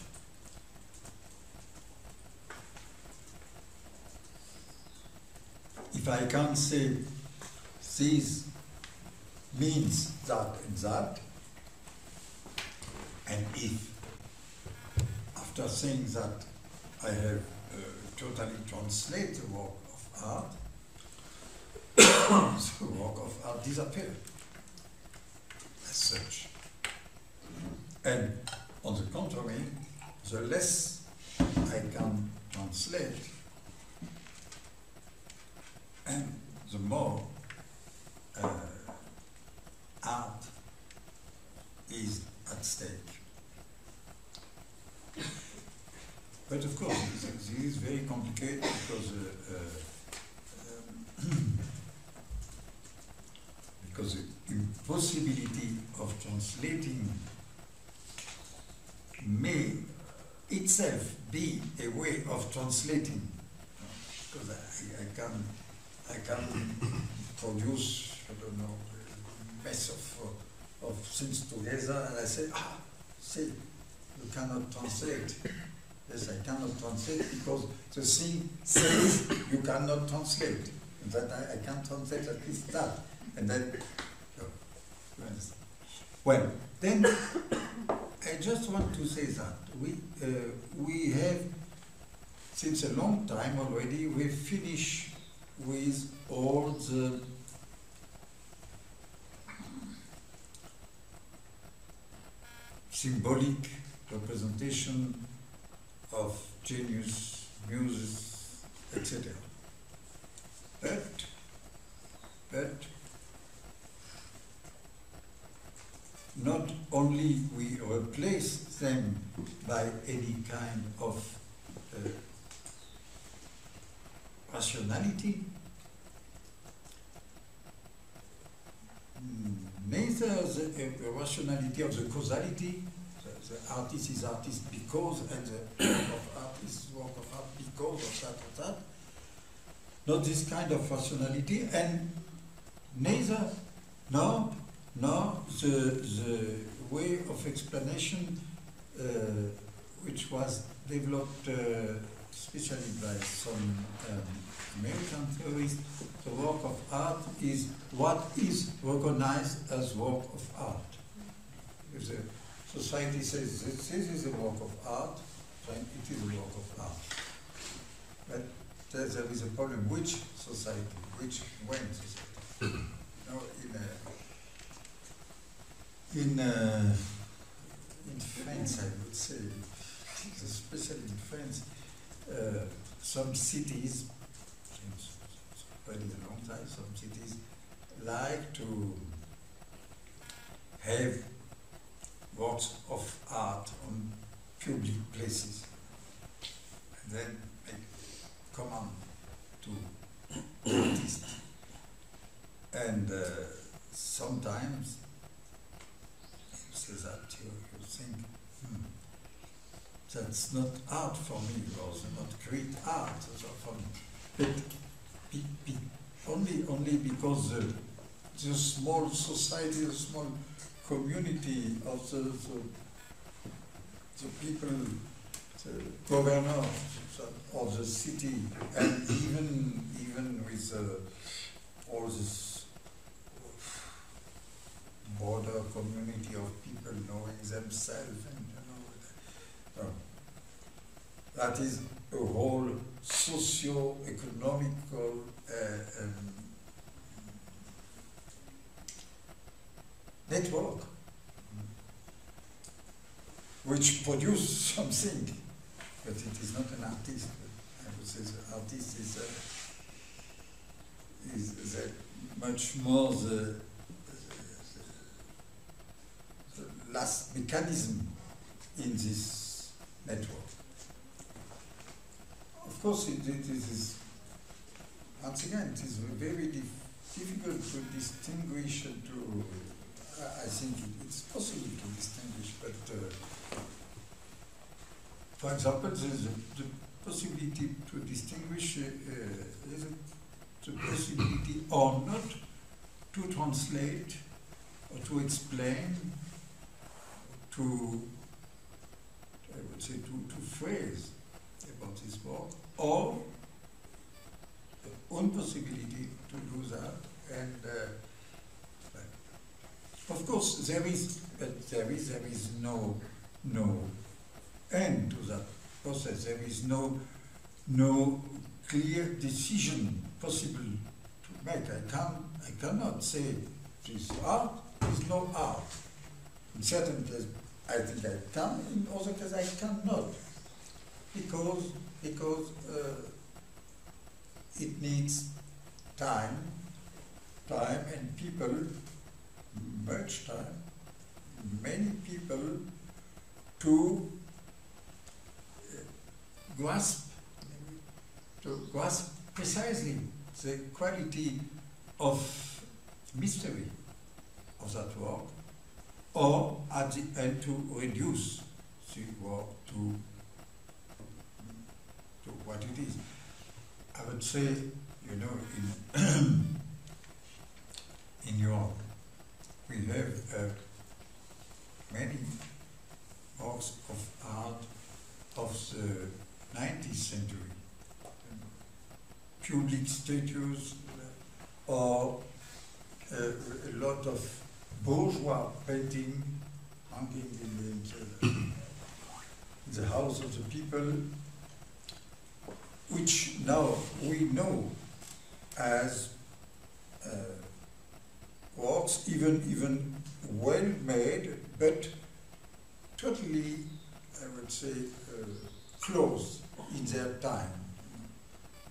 If I can't say this means that and that, and if after saying that I have uh, totally translated the work of art, the work of art disappeared as such. And on the contrary, the less I can translate, and the more uh, art is at stake. But of course, this is very complicated because uh, uh, um, because the impossibility of translating may itself be a way of translating, because I, I can I can produce, I don't know, a mess of, of things together, and I say, ah, see, you cannot translate. Yes, I cannot translate because the thing says you cannot translate. And that I, I can't translate at least that. And then, oh, you understand. Well, then I just want to say that we uh, we have, since a long time already, we finish with all the symbolic representation of genius, muses, et cetera. But, but not only we replace them by any kind of uh, rationality, neither the uh, rationality of the causality, the, the artist is artist because, and the work of artist is work of art because of that or that, not this kind of rationality, and neither, no, no, the, the way of explanation uh, which was developed uh, especially by some um, American theorists, the work of art is what is recognized as work of art. If the society says this, this is a work of art, then it is a work of art. But there, there is a problem, which society, which when society. Now, in, a, in, a, in France, I would say, especially in France, Uh, some cities, since already a long time, some cities like to have works of art on public places, and then make command to artists. And uh, sometimes you say that you, you think, hmm, that's not art for me, or not great art for me. But be, be, only, only because the, the small society, the small community of the, the, the people, the governor of the city, and even, even with uh, all this border community of people knowing themselves, and no. That is a whole socio-economical uh, um, network which produces something, but it is not an artist. I would say the artist is, uh, is uh, much more the, the, the last mechanism in this network. Of course, it, it is, once again, it is very dif difficult to distinguish, to, uh, I think it, it's possible to distinguish, but uh, for example, there's the possibility to distinguish, uh, uh, the possibility or not to translate or to explain, to, I would say, to, to phrase about this work, or the own possibility to do that. And uh, of course, there is, but there is, there is no, no end to that process. There is no, no clear decision possible to make. I can't, I cannot say this art is no art. In certain cases, I think I can. In other cases, I cannot, because because uh, it needs time, time and people, much time, many people to uh, grasp to grasp precisely the quality of mystery of that work, or at the end to reduce the work to, to what it is. I would say, you know, in, in Europe, we have uh, many works of art of the nineteenth century, public statues, or uh, a lot of bourgeois painting hanging in the, in the house of the people, which now we know as uh, works, even even well made, but totally, I would say, uh, closed in their time,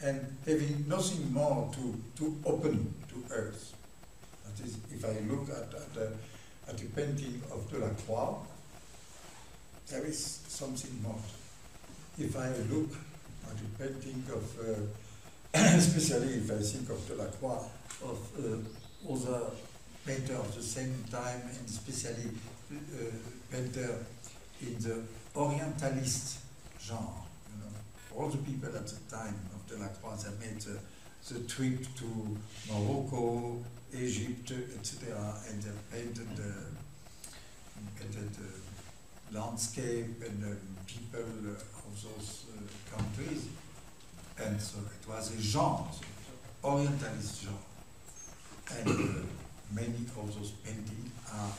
and having nothing more to to open to earth. That is, if I look at, at, a, at a painting of Delacroix, there is something more. If I look at a painting of, uh, especially if I think of Delacroix, of uh, other painter of the same time, and especially uh, painter in the Orientalist genre, you know, all the people at the time of Delacroix that made the, the trip to Morocco, Egypt, et cetera, and they painted, uh, painted uh, landscape and um, people uh, of those uh, countries, and so it was a genre, so Orientalist genre, and uh, many of those paintings are,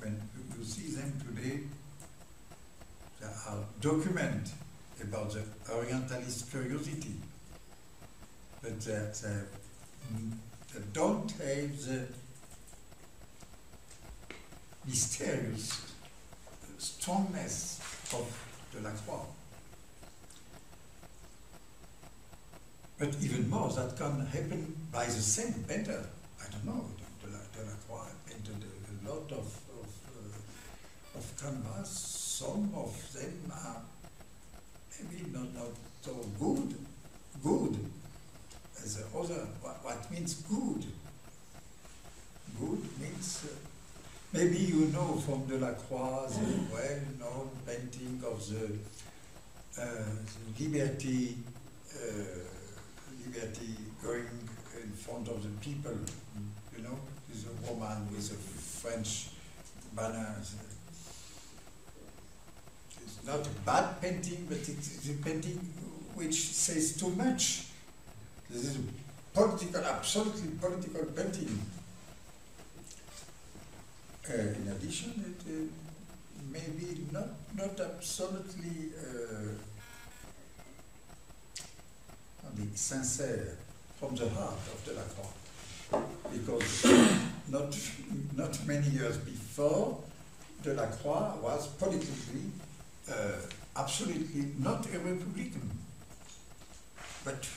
when you see them today, there are documents about the Orientalist curiosity, but that. Uh, don't have the mysterious strongness of Delacroix. But even more, that can happen by the same painter. I don't know, Delacroix painted a lot of, of, uh, of canvas. Some of them are maybe not, not so good, good. As the other, what, what means good? Good means, uh, maybe you know from Delacroix the well-known painting of the, uh, the liberty, uh, liberty going in front of the people, you know, is a woman with a French banner. It's not a bad painting, but it's a painting which says too much. This is a political, absolutely political painting. Uh, in addition, it uh, maybe not not absolutely uh, sincere from the heart of Delacroix, because not not many years before, Delacroix was politically uh, absolutely not a Republican, but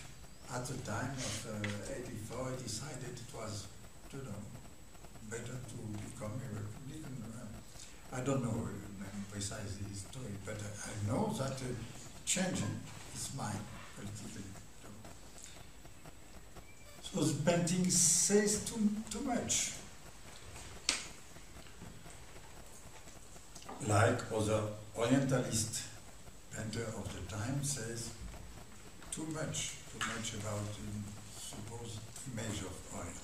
at the time of eighty-four, uh, I decided it was, you know, better to become a Republican. I don't know, precisely his story, but I know that uh, changing his mind politically. So the painting says too, too much. Like other Orientalist painter of the time says too much, too much about the supposed image of Orient.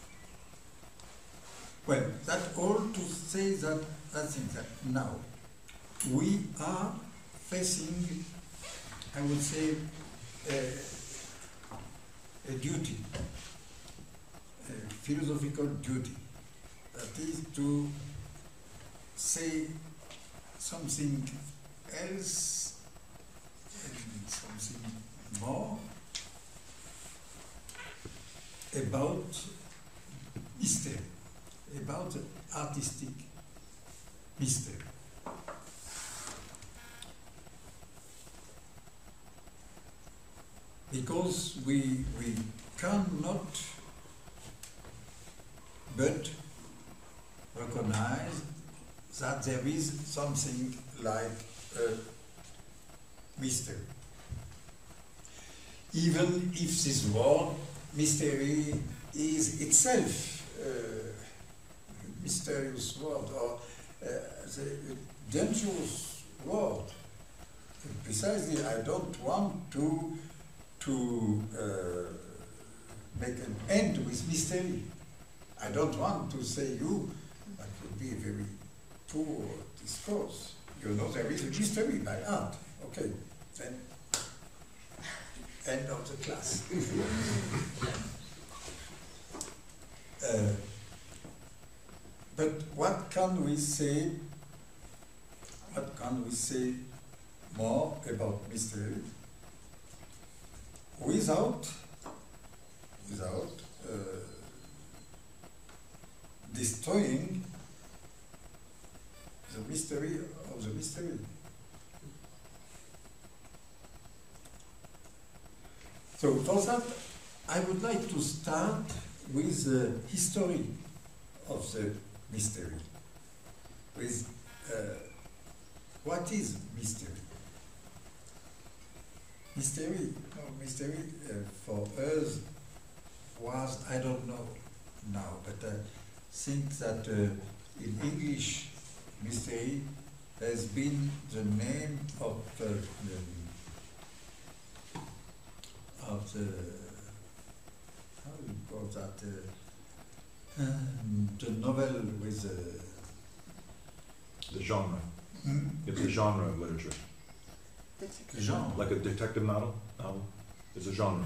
Well, that all to say that I think that now we are facing, I would say, a, a duty, a philosophical duty, that is to say something else and something more about mystery, about the artistic mystery. Because we, we cannot but recognize that there is something like a mystery. Even if this word mystery is itself a mysterious word or uh, a dangerous word. Precisely, I don't want to to uh, make an end with mystery. I don't want to say you, that would be a very poor discourse. You know there is a mystery by art. Okay, then end of the class. uh, but what can we say, what can we say more about mystery? Without, without uh, destroying the mystery of the mystery. So for that, I would like to start with the history of the mystery, with uh, what is mystery? Mystery, no, mystery uh, for us was, I don't know now, but I think that uh, in English, mystery has been the name of the, the of the, how do you call that, uh, um, the novel with the... The genre. Hmm? It's a genre of literature. Genre. Like a detective novel? novel? It's a genre.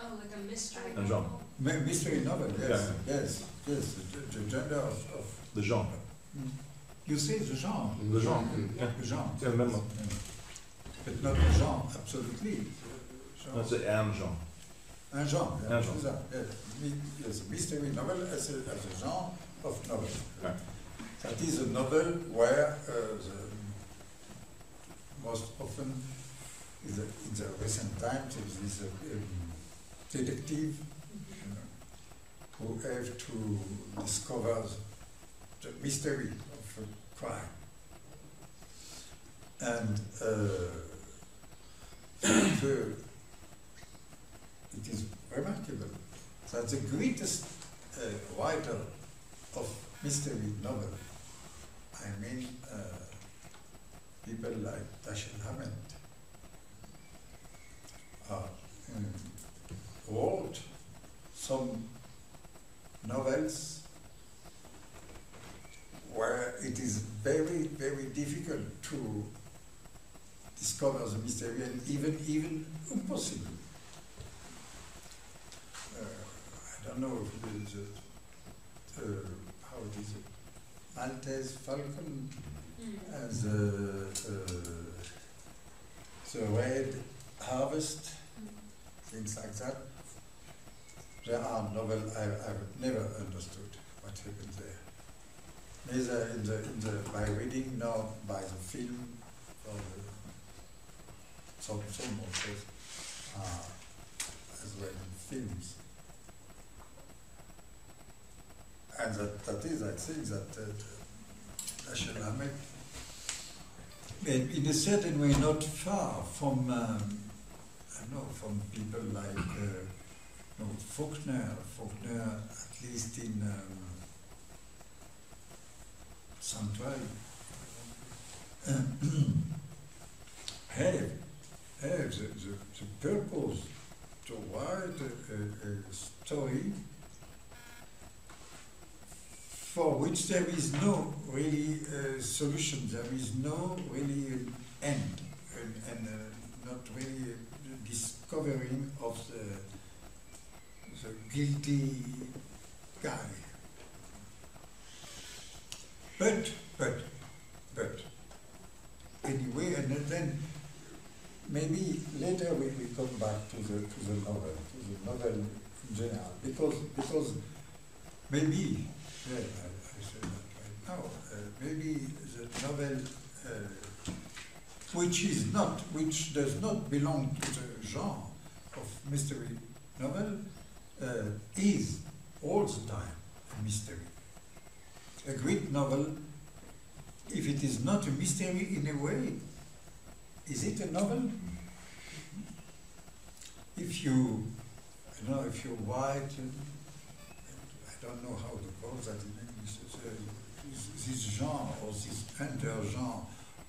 Oh, like a mystery a genre. novel? Mystery novel, yes, yeah. yes, yes, the, the gender of, of... The genre. Mm. You say the genre. The genre, yeah. The genre. Yeah, remember. But not the genre, absolutely. Genre. That's a un genre. Un genre, yeah, un genre. That, yes. yes, mystery novel as a, as a genre of novel. Right. That is a novel where uh, the most often, in the, in the recent times, it is a um, detective you know, who has to discover the mystery of a crime. And uh, it is remarkable that the greatest uh, writer of mystery novel, I mean, uh, people like Dashiell Hammett uh, um, wrote some novels where it is very, very difficult to discover the mystery and even, even impossible. Uh, I don't know if it is, uh, how it is, Maltese Falcon, as uh, uh, the Red Harvest, things like that. There are novels I, I never understood what happened there, neither in the, in the, by reading nor by the film. Or the, some some of those are as well in films, and that, that is, I think, that uh, Dashiell Hammett in a certain way not far from, um, I don't know, from people like uh, no, Faulkner, Faulkner at least in um, Sanctuary, have, have the, the, the purpose to write a, a, a story for which there is no really uh, solution, there is no really an end, and, and uh, not really a discovering of the, the guilty guy. But, but, but, anyway, and then maybe later we will come back to the, to the novel, to the novel in general, because, because maybe, yeah, I, I said that right now, uh, maybe the novel uh, which is not, which does not belong to the genre of mystery novel, uh, is all the time a mystery. A Greek novel, if it is not a mystery in a way, is it a novel? If you, I don't know, if you write, I don't know how to call that in English, uh, this genre or this under-genre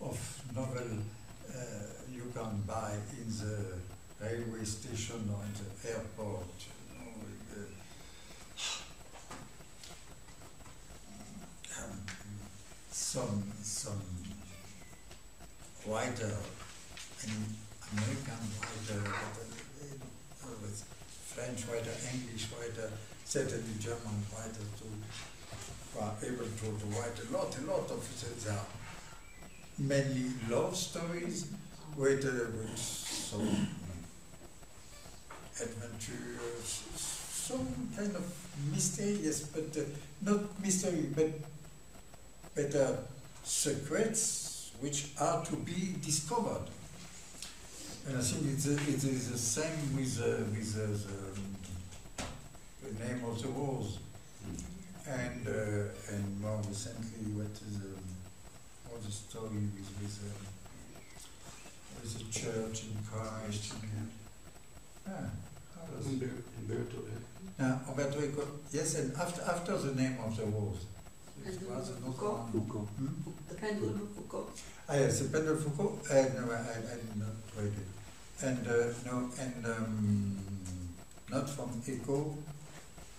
of novel uh, you can buy in the railway station or in the airport. You know, with, uh, Some some writer, an American writer, uh, French writer, English writer, certainly German writer, who are able to, to write a lot, a lot of it. There are mainly love stories with, uh, with some adventures, some kind of mystery, yes, but uh, not mystery, but better secrets which are to be discovered. And I think it's a, it is the same with, uh, with uh, the, the name of the rose, and uh, and more recently, what is um, all the story with with, uh, with the church in Christ. And, ah, how does Umberto? Uh, Umberto Eco. Yes, and after after the name of the rose. It was a Foucault. Foucault. Hmm? The Pendulum of Foucault. Ah, yes, the Pendulum of Foucault. Uh, no, I, I did not read it. And, uh, no, and um, not from Eco,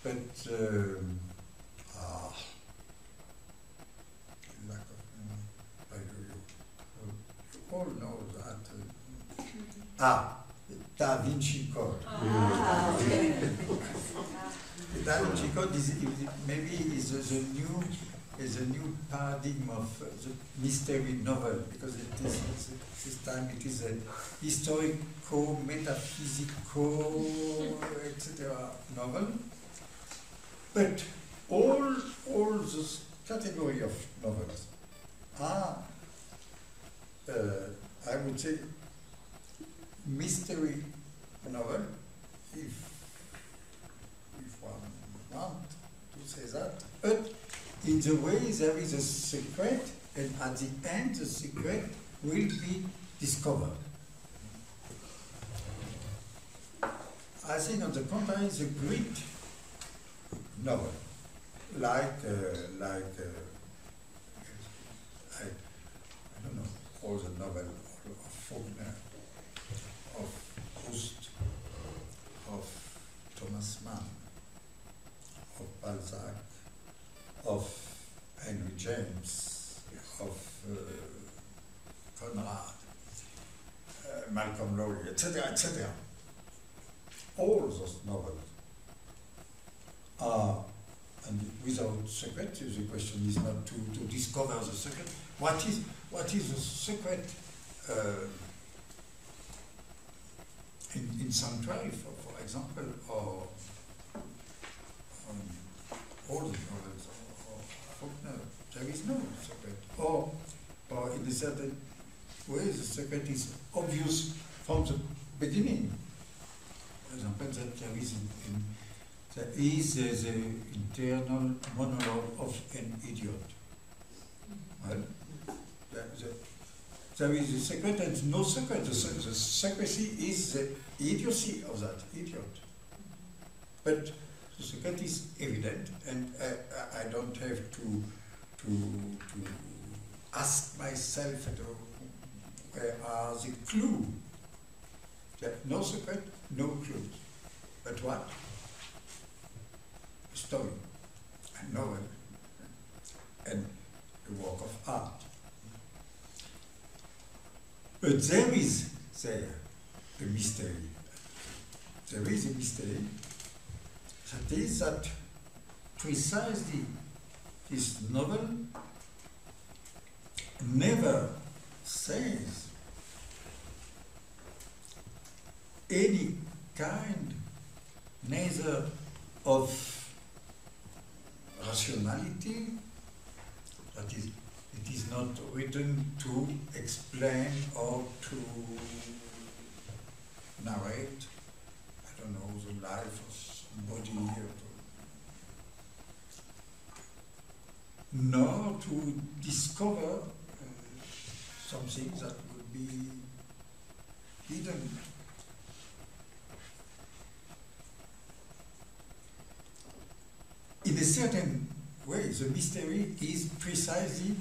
but, um, ah, lack of memory. You all know that. Uh, ah, Da Vinci Code. Ah, okay. Da Vinci Code is, is maybe is a, the new is a new paradigm of uh, the mystery novel, because it is, this time it is a historical, metaphysical, et cetera novel. But all all this category of novels are, uh, I would say, mystery novel, if. Want to say that, but in the way there is a secret, and at the end the secret will be discovered. I think on the contrary, the Greek novel, like uh, like uh, I, I don't know, all the novel of Faulkner, of Proust, of Thomas Mann, of Balzac, of Henry James, of uh, Conrad, uh, Malcolm Lowry, et cetera, et cetera. All those novels are, and without secret, the question is not to, to discover the secret. What is, what is the secret uh, in, in Sanctuary, for, for example, or all the novels of Faulkner, there is no secret. Or, or in a certain way, the secret is obvious from the beginning. For example, that there is, in, there is uh, the internal monologue of an idiot. Well, the, the, there is a secret and no secret. The, the secrecy is the idiocy of that idiot. But the secret is evident, and I, I don't have to, to, to ask myself where are the clues. No secret, no clues. But what? A story, a novel, and a work of art. But there is there a mystery. There is a mystery. That is that precisely this novel never says any kind neither of rationality, that is, it is not written to explain or to narrate, I don't know, the life of somebody here, nor to discover uh, something that would be hidden. In a certain way, the mystery is precisely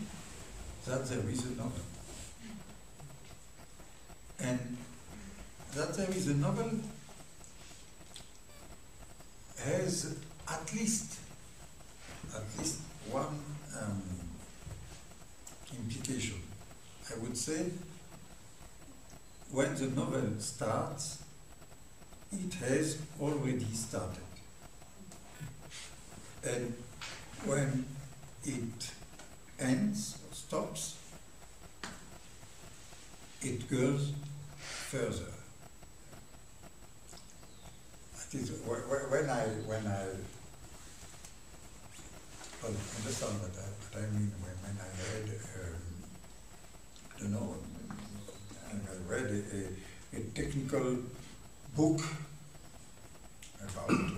that there is a novel. And that there is a novel has at least, at least one um, implication. I would say, when the novel starts, it has already started. And when it ends, stops, it goes further. That is, when I, when I well, understand what I, what I mean, when, when I read, um, I don't know, I read a, a, a technical book about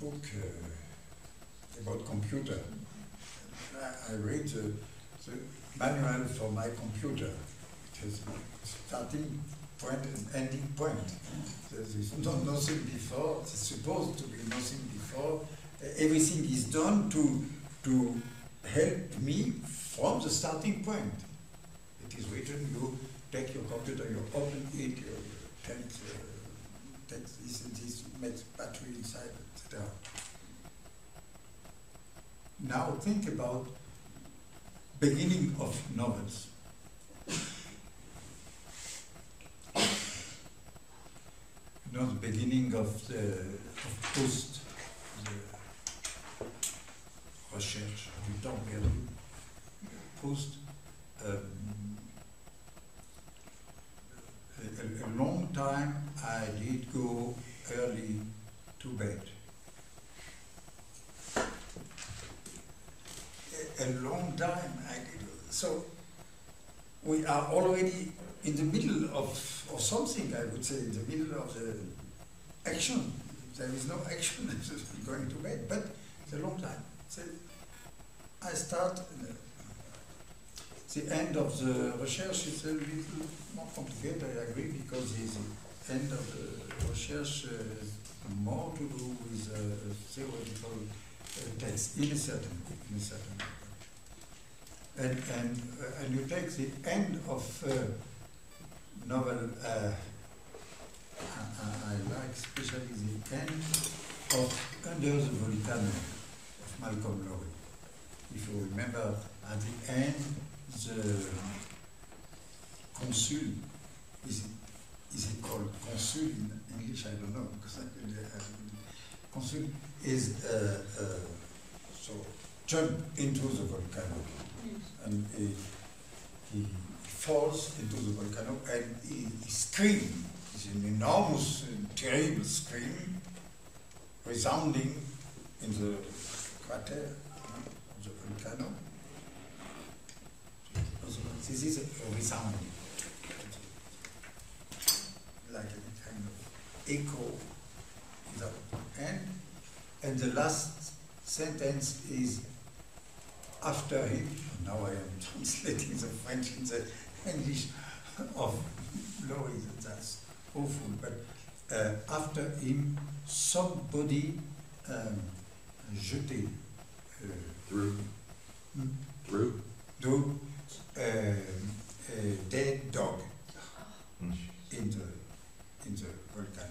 book uh, about computer. I, I read the, the manual for my computer. It has starting point and ending point. There is no, nothing before. There's supposed to be nothing before. Everything is done to to help me from the starting point. It is written. You take your computer. You open it. You take, uh, take this and this. Makes battery inside. Now think about beginning of novels. You know, the beginning of the of Proust, the recherche du temps perdu. Proust, um, a, a long time I did go early to bed. A long time I did. So we are already in the middle of, of something, I would say, in the middle of the action. There is no action, it's just going to bed, but it's a long time. So I start, the, the end of the research is a little more complicated, I agree, because the end of the research has more to do with uh, theoretical text in a certain way, in a certain way. And, and, uh, and you take the end of uh, novel, uh, I, I like especially the end of Under the Volcano of Malcolm Lowry. If you remember, at the end, the consul, is it, is it called consul in English? I don't know, because I, I, consul is uh, uh, so jump into the volcano, yes. And he, he falls into the volcano and he, he screams. It's an enormous, terrible scream resounding in the crater of the volcano. This is a resounding, like a kind of echo. And, and the last sentence is after him now I am translating the French in the English of Lowry, that's awful, but uh, after him, somebody um, jeté uh, through, hmm? through, through uh, a dead dog mm. in the in the volcano.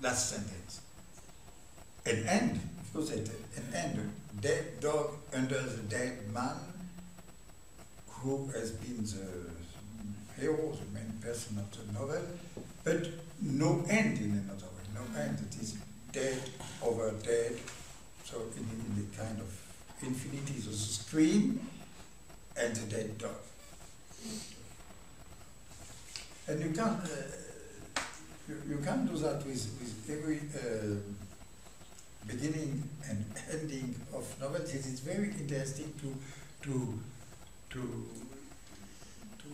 Last sentence. An end, of course, an end. Dead dog under the dead man, who has been the hero, the main person of the novel, but no end in another way, no end. It is dead over dead, so in, in the kind of infinity, the scream and the dead dog. And you can't, uh, you, you can't do that with, with every uh, beginning and ending of novels. It is very interesting to to to to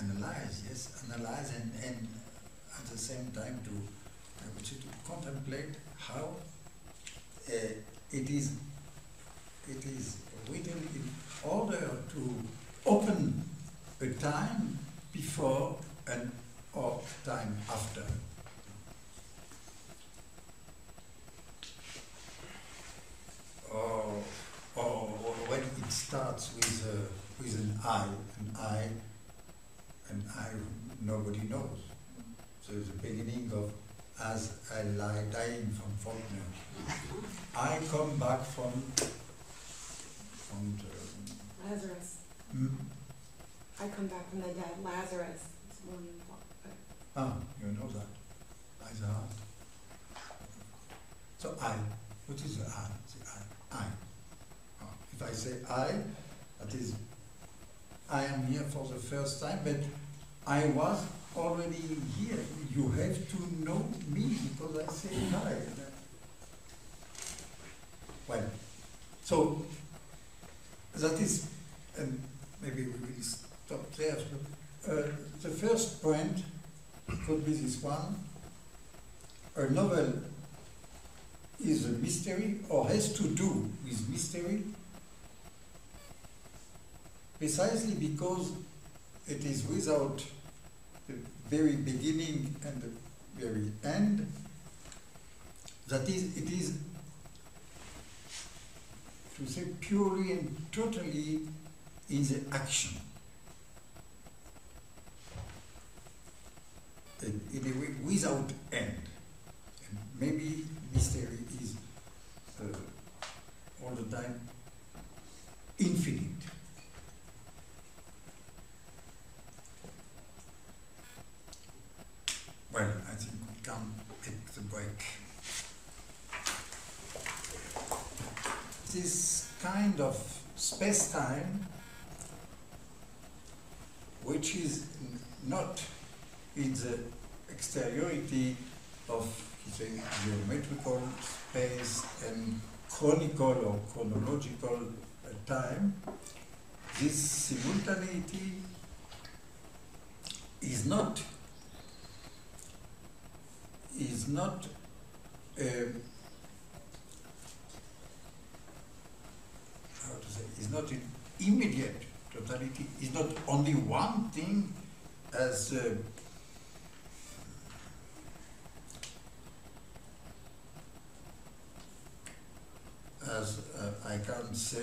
analyze, yes, analyze, and, and at the same time to, I would say, to contemplate how uh, it is it is written in order to open a time before and or time after. Or, or when it starts with a, with an I, an I, an I nobody knows. So the beginning of "As I Lie Dying" from Faulkner. I come back from from the, Lazarus. Hmm? I come back from the dead. Lazarus. It's one, ah, you know that. By the heart. So I. What is the I? The I. I. If I say I, that is, I am here for the first time, but I was already here. You have to know me because I say I. Well, so that is, and maybe we will stop there. But, uh, the first point could be this one. A novel is a mystery, or has to do with mystery, precisely because it is without the very beginning and the very end. That is, it is, to say, purely and totally in the action. In, in a way, without end. And maybe mystery is uh, all the time infinite. Well, I think we can take the break. This kind of space-time, which is not in the exteriority of say, geometrical space and chronical or chronological uh, time, this simultaneity is not is not uh, how to say is not in immediate totality, is not only one thing as uh, as uh, I can say,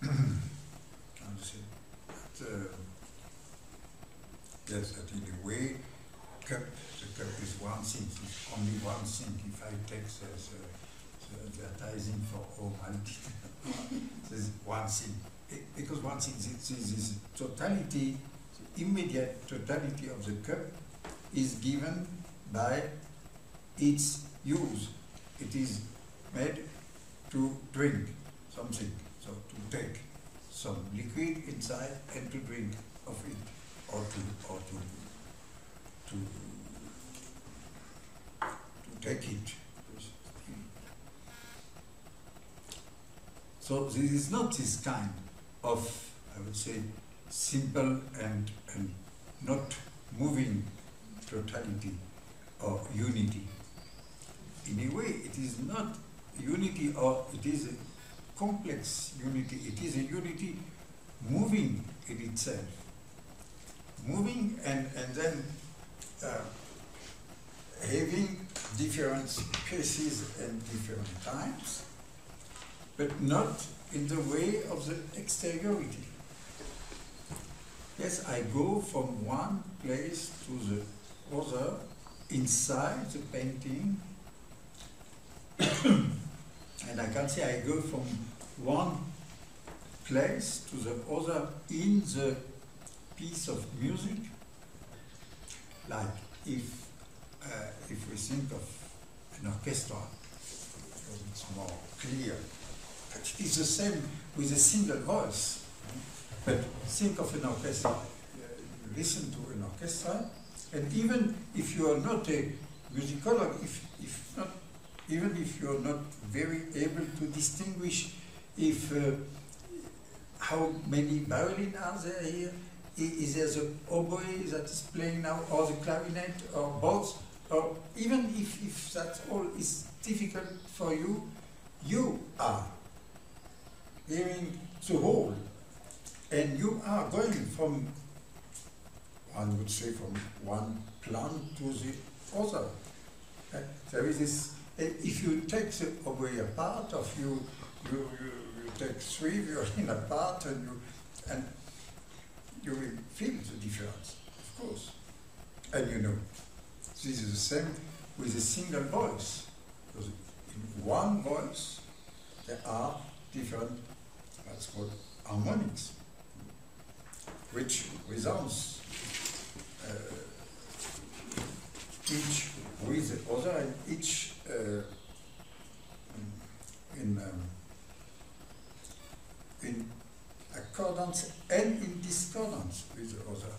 can't say that, uh, yes, that in a way, cup, the cup is one thing, it's only one thing. If I take the, the, the advertising for home, this is one thing. It, because one thing, this, this, this totality, the immediate totality of the cup is given by its use. It is made to drink something, so to take some liquid inside and to drink of it, or to or to to, to take it. So this is not this kind of, I would say, simple and and not moving totality or unity. In a way, it is not unity, or it is complex unity. It is a unity moving in itself, moving and, and then uh, having different spaces and different times, but not in the way of the exteriority. Yes, I go from one place to the other inside the painting, and I can say I go from one place to the other in the piece of music, like if Uh, if we think of an orchestra, because it's more clear, but it is the same with a single voice. But think of an orchestra, uh, listen to an orchestra, and even if you are not a musicologist, if, if not, even if you are not very able to distinguish if uh, how many violins are there here, is there the oboe that is playing now, or the clarinet, or both? Or even if, if that all is difficult for you, you are hearing the whole, and you are going from, one would say, from one plant to the other. Uh, there is this, uh, if you take the oboe apart, or if you, you, you, you take three violins apart, and you, and you will feel the difference, of course. And you know, this is the same with a single voice, because in one voice there are different, what's called harmonics, which resounds uh, each with the other, and each uh, in um, in accordance and in discordance with the other.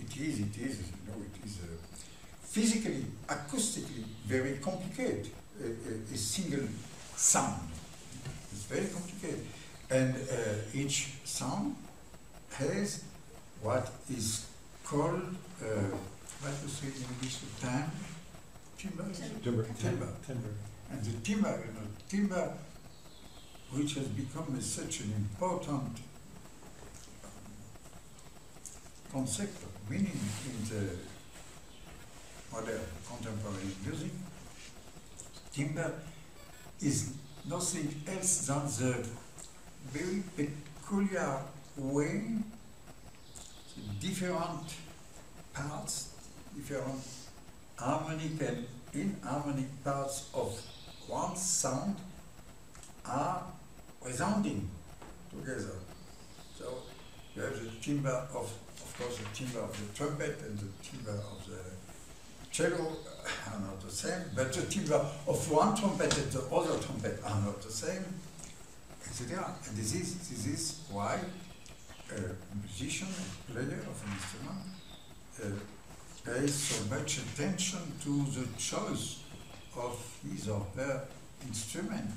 It is, it is, you know, it is. Uh, physically, acoustically, very complicated, a, a, a single sound. It's very complicated. And uh, each sound has what is called, uh, what do you say in English, the time? Timbre? Timbre. Timbre. Timbre. And the timbre, you know, timbre, which has become a, such an important concept of meaning in the modern contemporary music, timbre is nothing else than the very peculiar way the different parts, different harmonic and inharmonic parts of one sound are resounding together. So you have the timbre of Because the timbre of the trumpet and the timbre of the cello are not the same, but the timbre of one trumpet and the other trumpet are not the same, et cetera. And this is, this is why a musician, a player of an instrument, uh, pays so much attention to the choice of his or her instrument,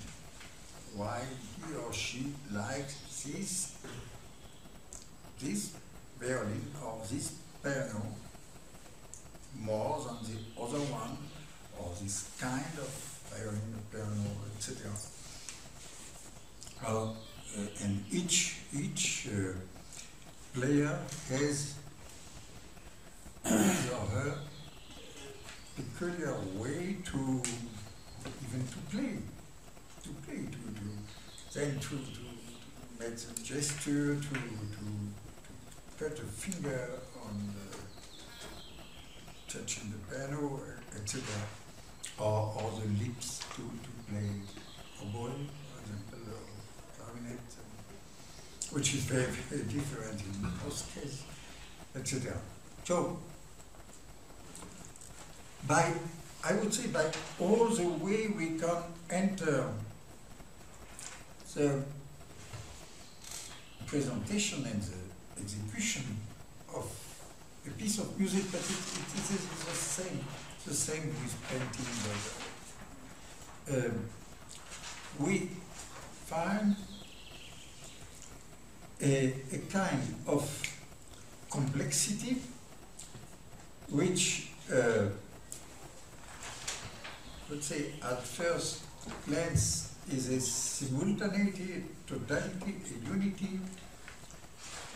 why he or she likes this, this. Violin or this piano more than the other one, or this kind of violin, piano, et cetera. Well, uh, and each each uh, player has his or her peculiar way to even to play, to play, to do, then to, to make the gesture, to to. Put a finger on the, touching the piano, et cetera, or, or the lips to, to play oboe, for example, or clarinet, which is very, very different in most cases, et cetera. So, by, I would say, by all the way we can enter the presentation and the execution of a piece of music, but it, it is the same, the same with painting. Um, we find a, a kind of complexity which, uh, let's say, at first glance is a simultaneity, a totality, a unity,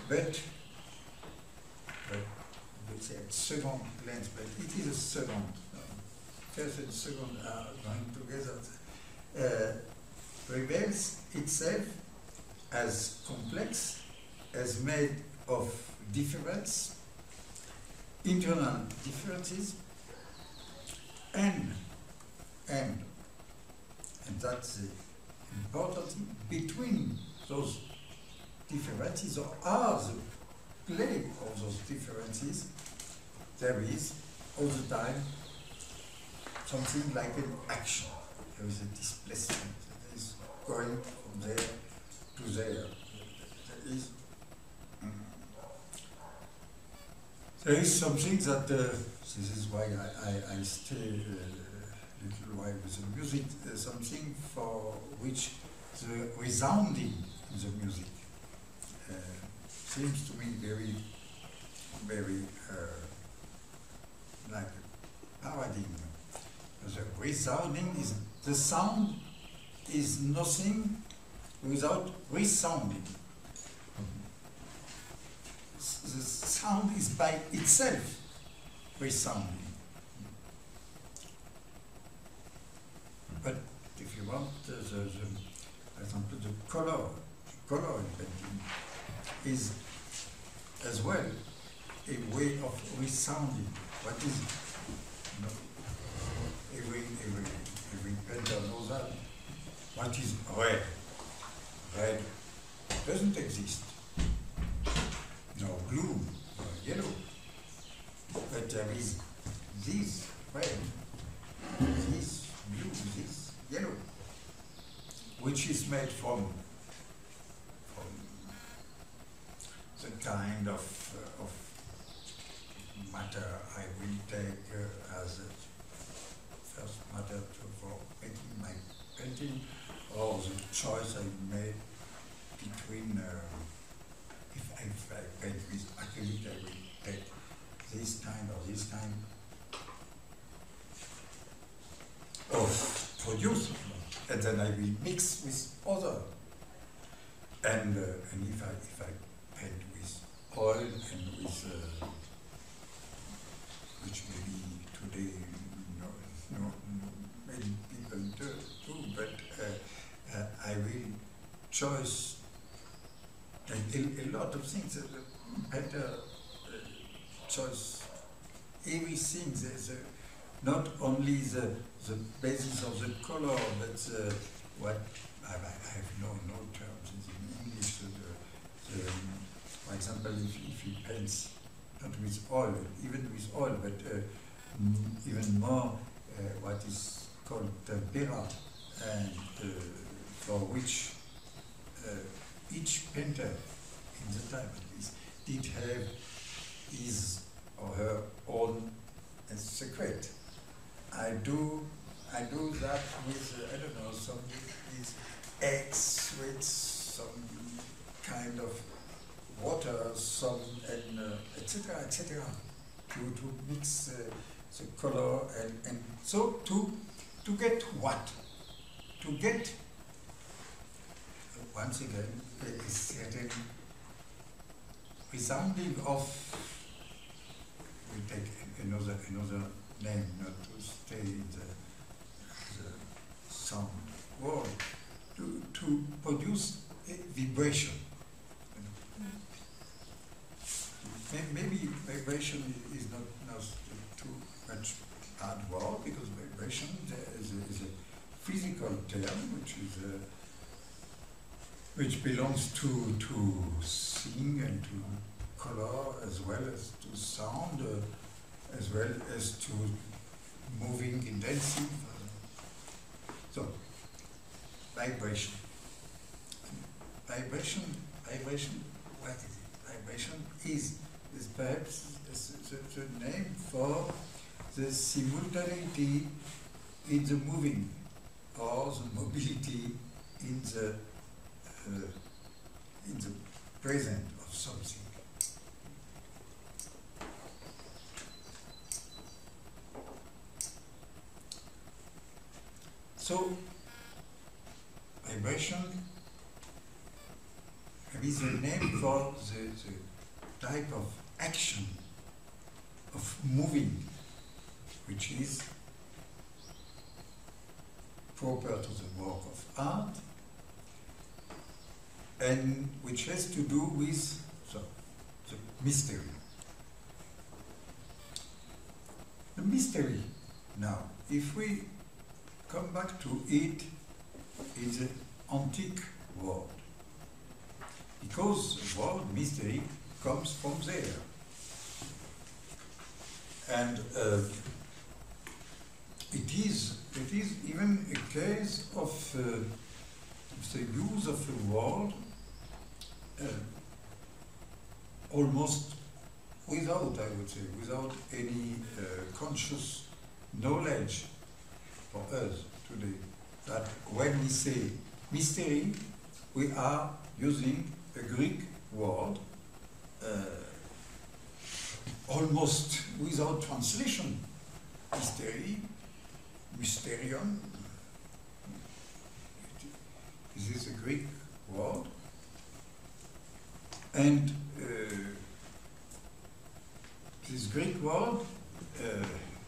but, but we'll say at second glance, but it is a second. First and second are going together. Uh, reveals itself as complex, as made of difference, internal differences, and, and, and that's the important thing, between those differences, or are the play of those differences, there is all the time something like an action. There is a displacement that is going from there to there. There is, there is something that, uh, this is why I, I, I stay a little while with the music, uh, something for which the resounding in the music uh, seems to me very, very uh, like a paradigm. The resounding is, the sound is nothing without resounding. The sound is by itself resounding. But if you want, uh, the, the, for example, the color, the color in painting is as well a way of resounding. What is it? No. Every, every, every painter knows that. What is red? Red doesn't exist. No blue, or yellow, but there is this red, this blue, this yellow, which is made from, from the kind of, uh, of matter I will take uh, as a first matter to, for making my painting, or the choice I made between uh, if I, if I paint with acrylic, I will take this kind or this kind of produce, and then I will mix with other. And, uh, and if I if I paint with oil and with uh, which maybe today no no, no many people do, do but uh, uh, I will choose. A, a lot of things that the painter chose, everything, the, the, not only the, the basis of the color, but the, what, I, I have no, no terms in English, so the, the, for example, if, if he paints, not with oil, even with oil, but uh, even more uh, what is called tempera, and uh, for which uh, each painter, in the time at least, did have his or her own uh, secret. I do, I do that with, uh, I don't know, some these eggs with some kind of water, some and et cetera, uh, et cetera, et to to mix uh, the color and and so to to get what to get. Once again, a certain resounding of, we take another another name, not to stay in the, the sound world, to, to produce a vibration. Maybe vibration is not, not too much hard word, because vibration is a, is a physical term, which is a, which belongs to to sing and to color as well as to sound, uh, as well as to moving and dancing. So vibration, vibration, vibration. What is it? Vibration is is perhaps the, the name for the simultaneity in the moving or the mobility in the in the present of something. So innovation is a name for the, the type of action of moving, which is proper to the work of art and which has to do with the, the mystery. The mystery now, if we come back to it, is an antique word, because the word mystery comes from there. And uh, it is it is even a case of uh, the use of a word uh, almost without, I would say, without any uh, conscious knowledge for us today, that when we say mystery, we are using a Greek word uh, almost without translation. Mystery, mysterion, this is a Greek word, and uh, this Greek word, uh,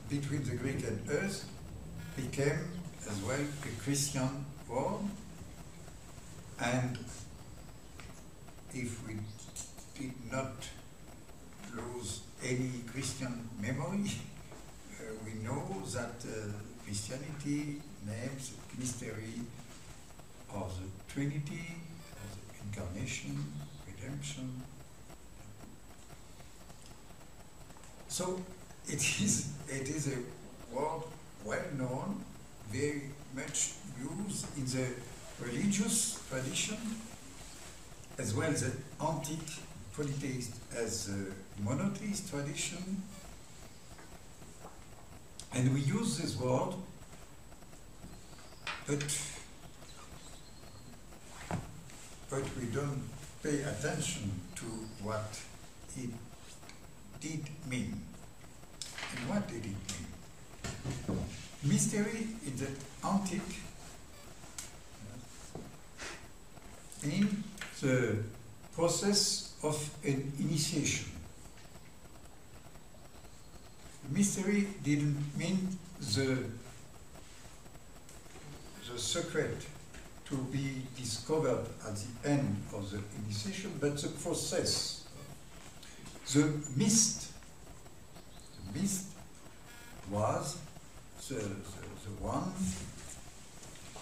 between the Greek and us, became as well a Christian word, and if we did not lose any Christian memory, uh, we know that uh, Christianity names the mystery of the Trinity, of the Incarnation, Redemption. So it is, it is a word well known, very much used in the religious tradition, as well as the antique polytheist as a monotheist tradition. And we use this word, but, but we don't pay attention to what it did mean. And what did it mean? Mystery in the antique, in the process of an initiation. Mystery didn't mean the, the secret to be discovered at the end of the initiation, but the process, the mist. The mist was the, the, the one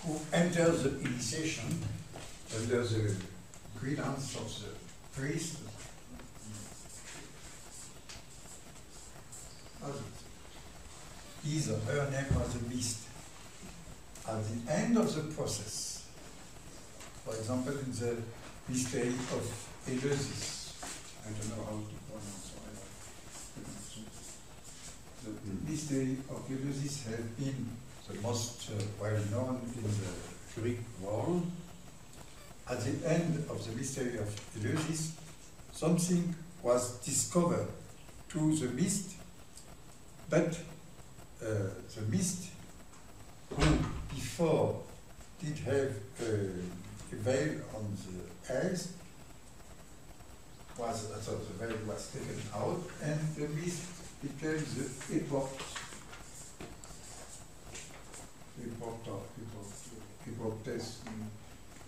who enters the initiation under the guidance of the priest. His or her name was a mist. At the end of the process, for example, in the mystery of Eleusis, I don't know how to pronounce it. The mystery of Eleusis has been the most uh, well known in the Greek world. At the end of the mystery of Eleusis, something was discovered to the mist, but uh, the mist, who before did have uh, a veil on the eyes, was, so the veil was taken out, and the mist became the epoch, epoch, epoch,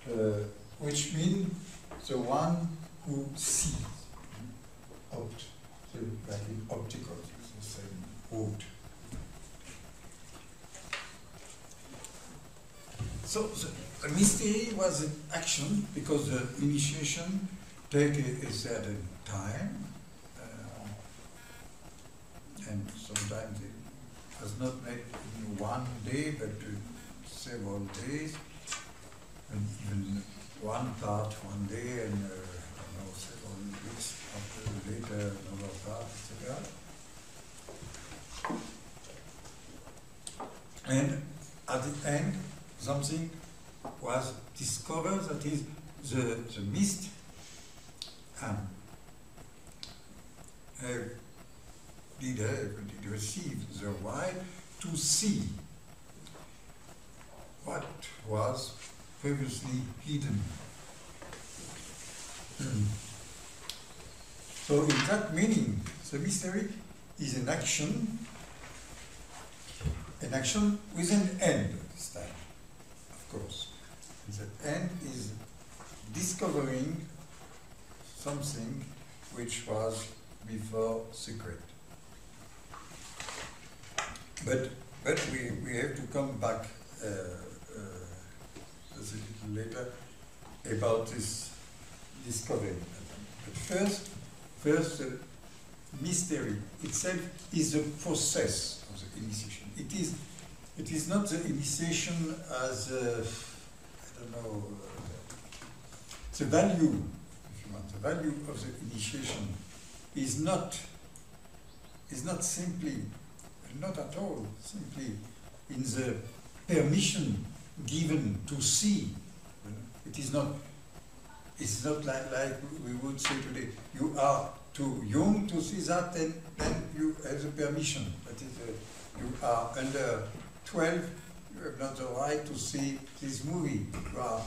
epoch, which means the one who sees, opt, so like in optical, it's the same word. So the mystery was an action, because the initiation takes a, a certain time, uh, and sometimes it was not made in one day, but in several days, and even one part one day, and uh, I don't know, several weeks after later another part, et cetera. And at the end, something was discovered, that is, the, the mist um, uh, did, uh, did receive the right to see what was previously hidden. So in that meaning, the mystery is an action, an action with an end this time, of course. The end is discovering something which was before secret. But but we, we have to come back uh, uh, a little later about this discovery. But first, first, the mystery itself is the process of the initiation. It is it is not the initiation as a, I don't know uh, the value. If you want, the value of the initiation is not is not simply. Not at all, simply in the permission given to see. It is not, it's not like, like we would say today, you are too young to see that, and then you have the permission. That is, uh, you are under twelve, you have not the right to see this movie. You are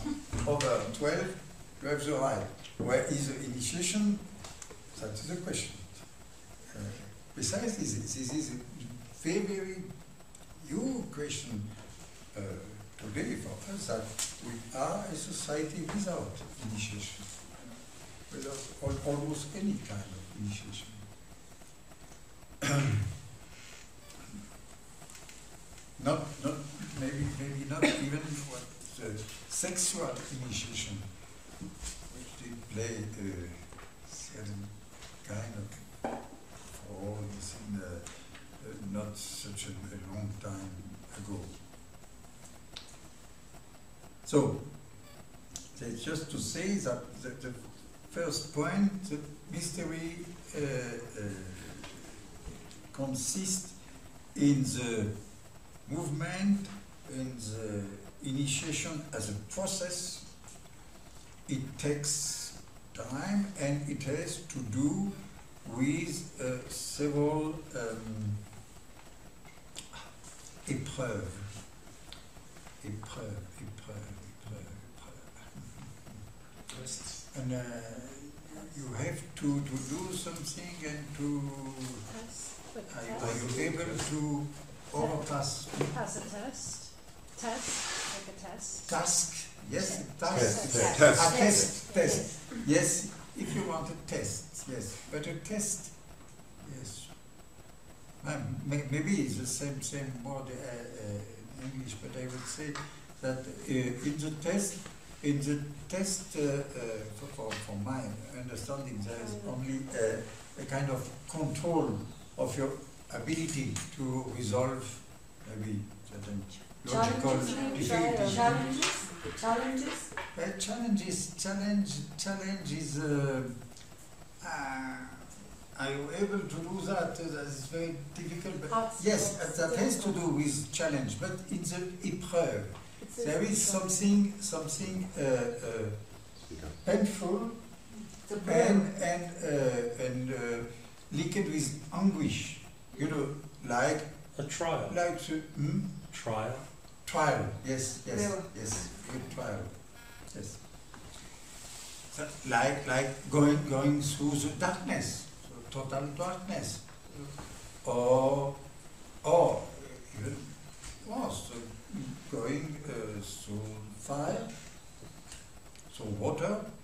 over twelve, you have the right. Where is the initiation? That is the question. Uh, besides this, this is very, very new question uh, today for us, that we are a society without initiation, without all, almost any kind of initiation. not, not, maybe, maybe not even for the sexual initiation, which did play a certain kind of role in the Uh, not such a, a long time ago. So, just to say that the, the first point, the mystery uh, uh, consists in the movement, in the initiation as a process. It takes time and it has to do with uh, several um, Épreuve, épreuve, épreuve, épreuve, épreuve. And uh, you have to, to do something and to. Test. Are you, are you able to overpass? Pass a test. Test. Like a test. Task. Yes. Task. Test. Test. A test. Test. Yes. If you want a test. Yes. But a test. Yes. Um, maybe it's the same same word uh, uh, in English, but I would say that uh, in the test, in the test, uh, uh, for, for my understanding, there is only a, a kind of control of your ability to resolve maybe certain logical difficulties. Challenges, challenges. Uh, challenges, challenge, challenges. Uh, uh, Are you able to do that? That is very difficult. But yes, that has to do with challenge. But in the épreuve, there is something, something uh, uh, painful and and uh, and uh, linked with anguish. You know, like a trial. Like the, hmm? trial. Trial. Yes. Yes. Yeah. Yes. Good trial. Yes. So, like like going going through the darkness. Total darkness, or or even worse, going uh, through fire, through water,